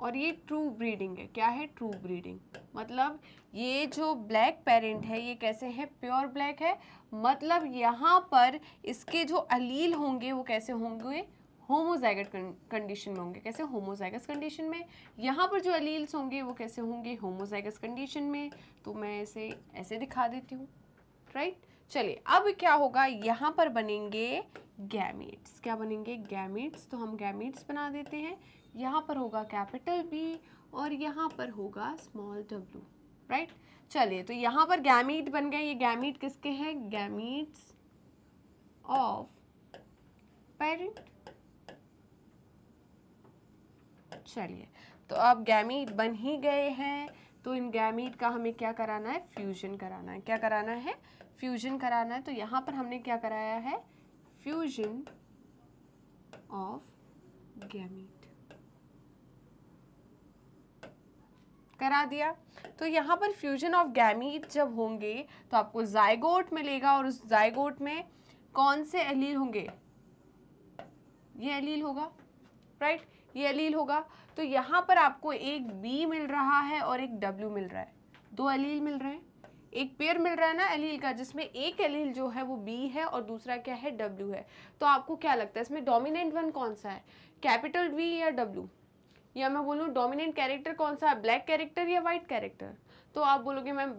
और ये ट्रू ब्रीडिंग है, क्या है, ट्रू ब्रीडिंग, मतलब ये जो ब्लैक पेरेंट है ये कैसे है, प्योर ब्लैक है, मतलब यहाँ पर इसके जो अलील होंगे वो कैसे होंगे, होमोजाइगस कंडीशन में होंगे, कैसे, होमोजाइगस कंडीशन में। यहाँ पर जो एलील्स होंगे वो कैसे होंगे, होमोजाइगस कंडीशन में। तो मैं इसे ऐसे दिखा देती हूँ, राइट। चलिए अब क्या होगा, यहाँ पर बनेंगे गैमीट्स, क्या बनेंगे, गैमीट्स। तो हम गैमीट्स बना देते हैं, यहाँ पर होगा कैपिटल B और यहाँ पर होगा स्मॉल W, राइट। चलिए तो यहाँ पर गैमीट बन गए, ये गैमीट किसके हैं, गैमीट्स ऑफ पेरेंट। चलिए तो अब गैमीट बन ही गए हैं, तो इन गैमीट का हमें क्या कराना है, फ्यूजन कराना है, क्या कराना है, फ्यूजन कराना है। तो यहाँ पर हमने क्या कराया है, फ्यूजन ऑफ गैमीट करा दिया। तो यहाँ पर फ्यूजन ऑफ गैमीट जब होंगे तो आपको जाइगोट मिलेगा, और उस जाइगोट में कौन से एलील होंगे, ये एलील होगा, राइट, ये एलील होगा। तो यहाँ पर आपको एक B मिल रहा है और एक W मिल रहा है, दो एलील मिल रहे हैं, एक पेयर मिल रहा है ना एलील का, जिसमें एक एलील जो है वो B है और दूसरा क्या है, W है। तो आपको क्या लगता है इसमें डोमिनेंट वन कौन सा है, कैपिटल B या W, या मैं बोलूँ डोमिनेंट कैरेक्टर कौन सा है, ब्लैक कैरेक्टर या वाइट कैरेक्टर। तो आप बोलोगे मैम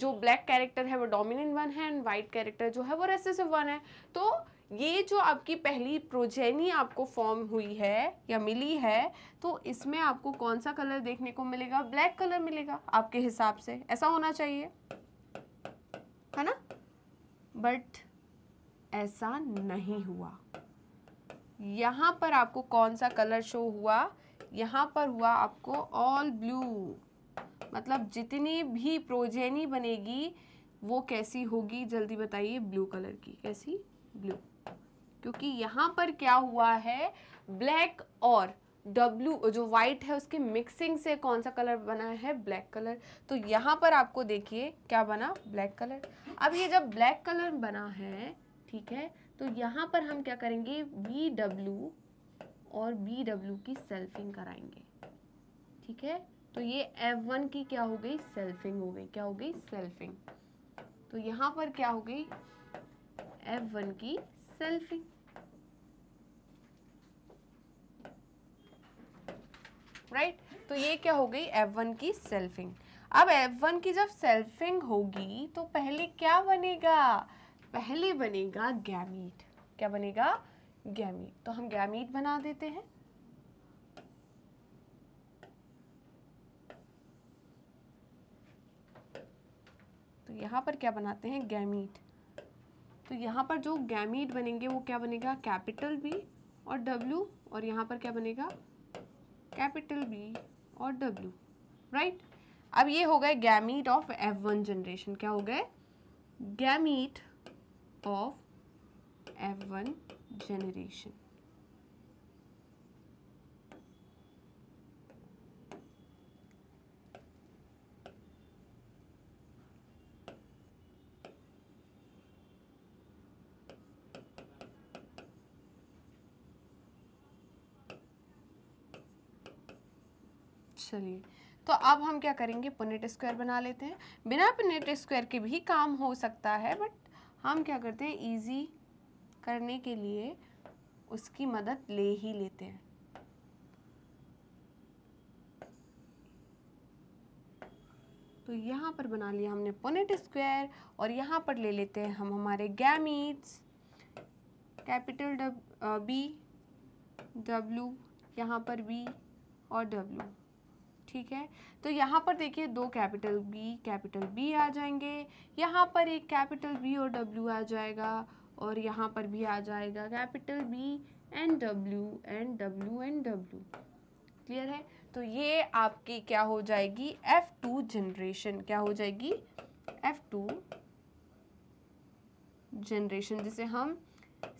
जो ब्लैक कैरेक्टर है वो डोमिनेंट वन है एंड वाइट कैरेक्टर जो है वो रिसेसिव वन है। तो ये जो आपकी पहली प्रोजेनी आपको फॉर्म हुई है या मिली है, तो इसमें आपको कौन सा कलर देखने को मिलेगा, ब्लैक कलर मिलेगा आपके हिसाब से, ऐसा होना चाहिए, है ना, बट ऐसा नहीं हुआ। यहाँ पर आपको कौन सा कलर शो हुआ, यहाँ पर हुआ आपको ऑल ब्लू, मतलब जितनी भी प्रोजेनी बनेगी वो कैसी होगी, जल्दी बताइए, ब्लू कलर की, कैसी, ब्लू। क्योंकि यहाँ पर क्या हुआ है, ब्लैक और डब्लू जो वाइट है उसके मिक्सिंग से कौन सा कलर बना है, ब्लैक कलर। तो यहाँ पर आपको देखिए क्या बना, ब्लैक कलर। अब ये जब ब्लैक कलर बना है, ठीक है, तो यहाँ पर हम क्या करेंगे, बी डब्लू और बी डब्लू की सेल्फिंग कराएंगे, ठीक है। तो ये F1 की क्या हो गई, सेल्फिंग हो गई, क्या हो गई, सेल्फिंग। तो यहाँ पर क्या हो गई, F1 की सेल्फिंग। राइट, तो ये क्या हो गई, F1 की सेल्फिंग। अब F1 की जब सेल्फिंग होगी तो पहले क्या बनेगा, पहले बनेगा गैमीट। क्या बनेगा, गैमीट। तो हम गैमीट बना देते हैं। तो यहाँ पर क्या बनाते हैं, गैमीट। तो यहाँ पर जो गैमीट बनेंगे वो क्या बनेगा, कैपिटल बी और W, और यहाँ पर क्या बनेगा, कैपिटल बी और W। राइट, अब ये हो गए गैमीट ऑफ F1 जनरेशन। क्या हो गए, गैमीट ऑफ F1 जनरेशन। चलिए, तो अब हम क्या करेंगे, पुनेट स्क्वायर बना लेते हैं। बिना पुनेट स्क्वायर के भी काम हो सकता है, बट हम क्या करते हैं, इजी करने के लिए उसकी मदद ले ही लेते हैं। तो यहाँ पर बना लिया हमने पुनेट स्क्वायर, और यहाँ पर ले लेते हैं हम हमारे गैमीट्स, कैपिटल बी, डब्लू, यहाँ पर बी और W, ठीक है। तो यहाँ पर देखिए दो कैपिटल B आ जाएंगे, यहाँ पर एक कैपिटल B और W आ जाएगा, और यहाँ पर भी आ जाएगा capital B and W and W and W। Clear है, तो ये आपकी क्या हो जाएगी, F2 जनरेशन। क्या हो जाएगी, F2 जनरेशन, जिसे हम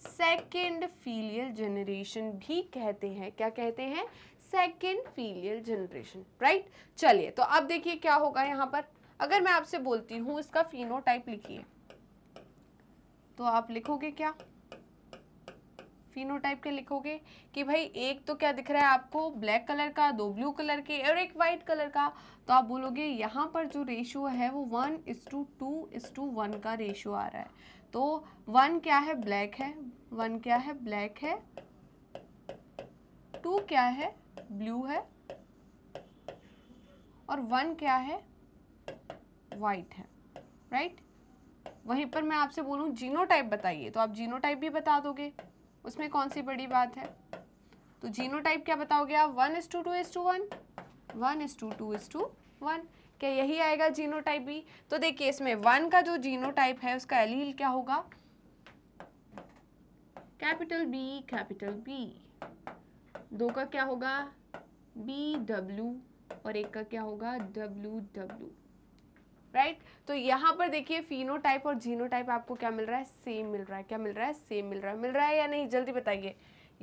सेकेंड फीलियल जनरेशन भी कहते हैं। क्या कहते हैं, सेकेंड फीलियल जनरेशन। राइट, चलिए, तो अब देखिए क्या होगा, यहाँ पर अगर मैं आपसे बोलती हूँ इसका फिनोटाइप लिखिए, तो आप लिखोगे क्या, फिनोटाइप के लिखोगे कि भाई एक तो क्या दिख रहा है आपको, ब्लैक कलर का, दो ब्लू कलर के और एक वाइट कलर का। तो आप बोलोगे यहाँ पर जो रेशियो है वो 1:2:1 का रेशियो आ रहा है। तो 1 क्या है, ब्लैक है, 1 क्या है, ब्लैक है, 2 क्या है, ब्लू है, और 1 क्या है, वाइट है। राइट, वहीं पर मैं आपसे बोलूँ जीनोटाइप बताइए, तो आप जीनोटाइप भी बता दोगे, उसमें कौन सी बड़ी बात है। तो जीनोटाइप क्या बताओगे आप, 1:2:1, 1:2:1, क्या यही आएगा जीनोटाइप भी। तो देखिए इसमें 1 का जो जीनोटाइप है उसका एलील क्या होगा, कैपिटल बी, कैपिटल बी। 2 का क्या होगा, बी डब्लू, और 1 का क्या होगा, डब्लू डब्लू। राइट, तो यहाँ पर देखिए फिनोटाइप और जीनोटाइप आपको क्या मिल रहा है, सेम मिल रहा है। क्या मिल रहा है, सेम मिल रहा है। मिल रहा है या नहीं, जल्दी बताइए।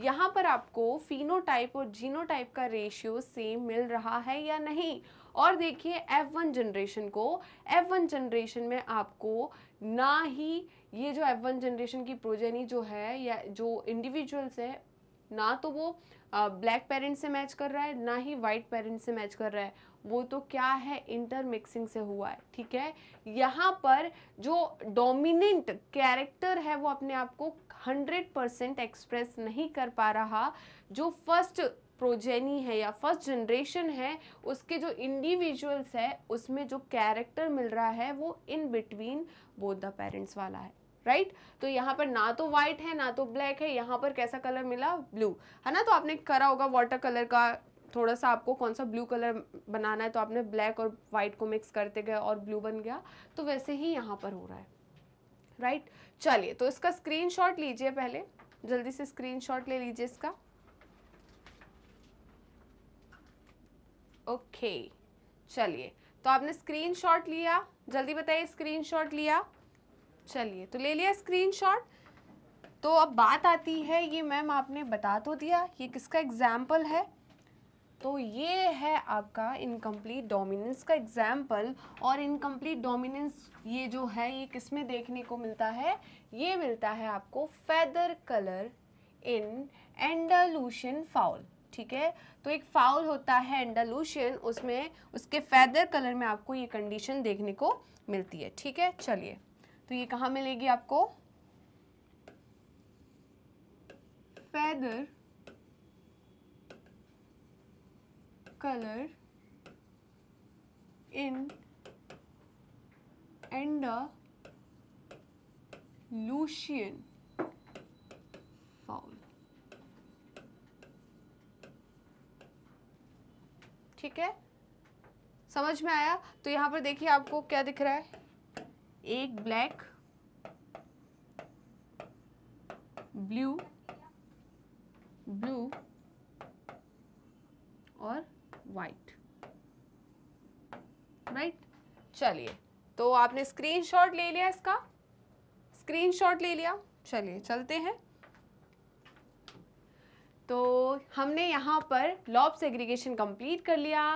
यहाँ पर आपको फिनोटाइप और जीनोटाइप का रेशियो सेम मिल रहा है या नहीं। और देखिए F1 जनरेशन को, F1 जनरेशन में आपको ना ही ये जो F1 जनरेशन की प्रोजेनी जो है या जो इंडिविजुअल्स है, ना तो वो ब्लैक पेरेंट्स से मैच कर रहा है, ना ही वाइट पेरेंट्स से मैच कर रहा है। वो तो क्या है, इंटरमिक्सिंग से हुआ है, ठीक है। यहाँ पर जो डोमिनेंट कैरेक्टर है वो अपने आप को 100% एक्सप्रेस नहीं कर पा रहा। जो फर्स्ट प्रोजेनी है या फर्स्ट जनरेशन है, उसके जो इंडिविजुअल्स है उसमें जो कैरेक्टर मिल रहा है वो in between both the parents वाला है। राइट, तो यहाँ पर ना तो वाइट है ना तो ब्लैक है, यहाँ पर कैसा कलर मिला, ब्लू है ना। तो आपने करा होगा वाटर कलर का, थोड़ा सा आपको कौन सा ब्लू कलर बनाना है, तो आपने ब्लैक और वाइट को मिक्स करते गए और ब्लू बन गया। तो वैसे ही यहाँ पर हो रहा है। राइट, चलिए, तो इसका स्क्रीनशॉट लीजिए, पहले जल्दी से स्क्रीनशॉट ले लीजिए इसका। ओके, चलिए, तो आपने स्क्रीनशॉट लिया, जल्दी बताइए स्क्रीनशॉट लिया। चलिए, तो ले लिया स्क्रीनशॉट। तो अब बात आती है, ये मैम आपने बता तो दिया, ये किसका एग्जाम्पल है, तो ये है आपका इनकम्प्लीट डोमिनेंस का एग्जाम्पल। और इनकम्प्लीट डोमिनेंस ये जो है ये किस में देखने को मिलता है, ये मिलता है आपको feather colour in एंडलूशियन fowl. ठीक है, तो एक फाउल होता है एंडलूशियन, उसमें उसके फेदर कलर में आपको ये कंडीशन देखने को मिलती है। ठीक है, चलिए तो ये कहाँ मिलेगी आपको, feather colour in एंडलूशियन fowl. ठीक है, समझ में आया। तो यहाँ पर देखिए आपको क्या दिख रहा है, एक ब्लैक, ब्लू, ब्लू और वाइट, राइट। चलिए तो आपने स्क्रीनशॉट ले लिया, इसका स्क्रीनशॉट ले लिया। चलिए चलते हैं, तो हमने यहाँ पर लॉब सेग्रीगेशन कंप्लीट कर लिया,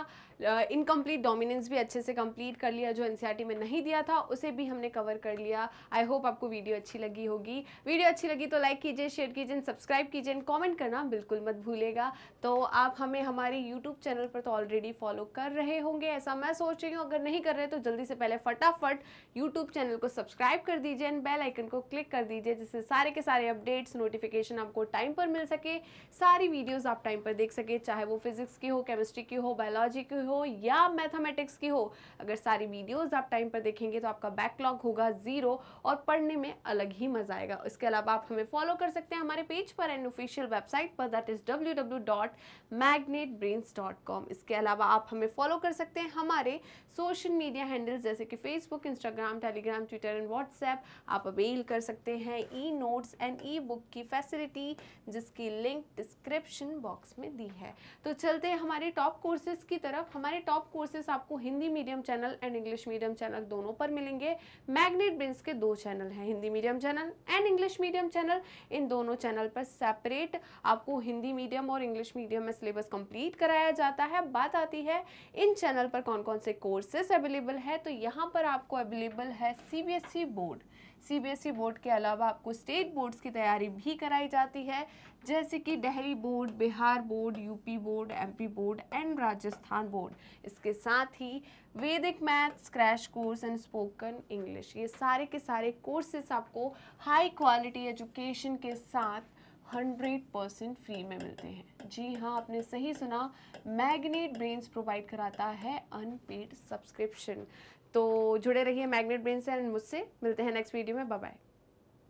इनकम्प्लीट डोमिनेंस भी अच्छे से कंप्लीट कर लिया, जो एनसीईआरटी में नहीं दिया था उसे भी हमने कवर कर लिया। आई होप आपको वीडियो अच्छी लगी होगी। वीडियो अच्छी लगी तो लाइक कीजिए, शेयर कीजिए, सब्सक्राइब कीजिए एंड कमेंट करना बिल्कुल मत भूलेगा। तो आप हमें हमारे यूट्यूब चैनल पर तो ऑलरेडी फॉलो कर रहे होंगे, ऐसा मैं सोच रही हूँ, अगर नहीं कर रहे तो जल्दी से पहले फटाफट यूट्यूब चैनल को सब्सक्राइब कर दीजिए एंड बेल आइकन को क्लिक कर दीजिए, जिससे सारे के सारे अपडेट्स, नोटिफिकेशन आपको टाइम पर मिल सके, सारी वीडियोस आप टाइम पर देख सके, चाहे वो फिजिक्स की हो, केमिस्ट्री की हो, बायोलॉजी की हो या मैथमेटिक्स की हो। अगर सारी वीडियोस आप टाइम पर देखेंगे तो आपका बैकलॉग होगा जीरो और पढ़ने में अलग ही मजा आएगा। इसके अलावा आप हमें फॉलो कर सकते हैं हमारे पेज पर एंड ऑफिशियल वेबसाइट पर, दैट इज www.magnetbrains.com। इसके अलावा आप हमें फॉलो कर सकते हैं हमारे सोशल मीडिया हैंडल्स जैसे कि Facebook, Instagram, Telegram, Twitter and WhatsApp. आप अवेल कर सकते हैं e notes and e book की फैसिलिटी, जिसकी लिंक डिस्क्रिप्शन बॉक्स में दी है। तो चलते हैं हमारे टॉप कोर्सेज की तरफ। हमारे टॉप कोर्सेज आपको Hindi medium channel and English medium channel दोनों पर मिलेंगे। मैग्नेट ब्रेन्स के दो चैनल हैं, Hindi medium channel and English medium channel. इन दोनों चैनल पर सेपरेट आपको हिंदी मीडियम और इंग्लिश मीडियम में सिलेबस कंप्लीट कराया जाता है। बात आती है इन चैनल पर कौन कौन से कोर्सेज अवेलेबल है, तो यहाँ पर आपको अवेलेबल है CBSE बोर्ड। CBSE बोर्ड के अलावा आपको स्टेट बोर्ड्स की तैयारी भी कराई जाती है, जैसे कि Delhi board, Bihar board, UP board, MP board and Rajasthan board. इसके साथ ही वैदिक maths, crash course and spoken English, ये सारे के सारे कोर्सेस आपको हाई क्वालिटी एजुकेशन के साथ 100% फ्री में मिलते हैं। जी हाँ, आपने सही सुना, मैग्नेट ब्रेन्स प्रोवाइड कराता है अनपेड सब्सक्रिप्शन। तो जुड़े रहिए मैग्नेट ब्रेन्स से एंड मुझसे। मिलते हैं नेक्स्ट वीडियो में, बाय बाय।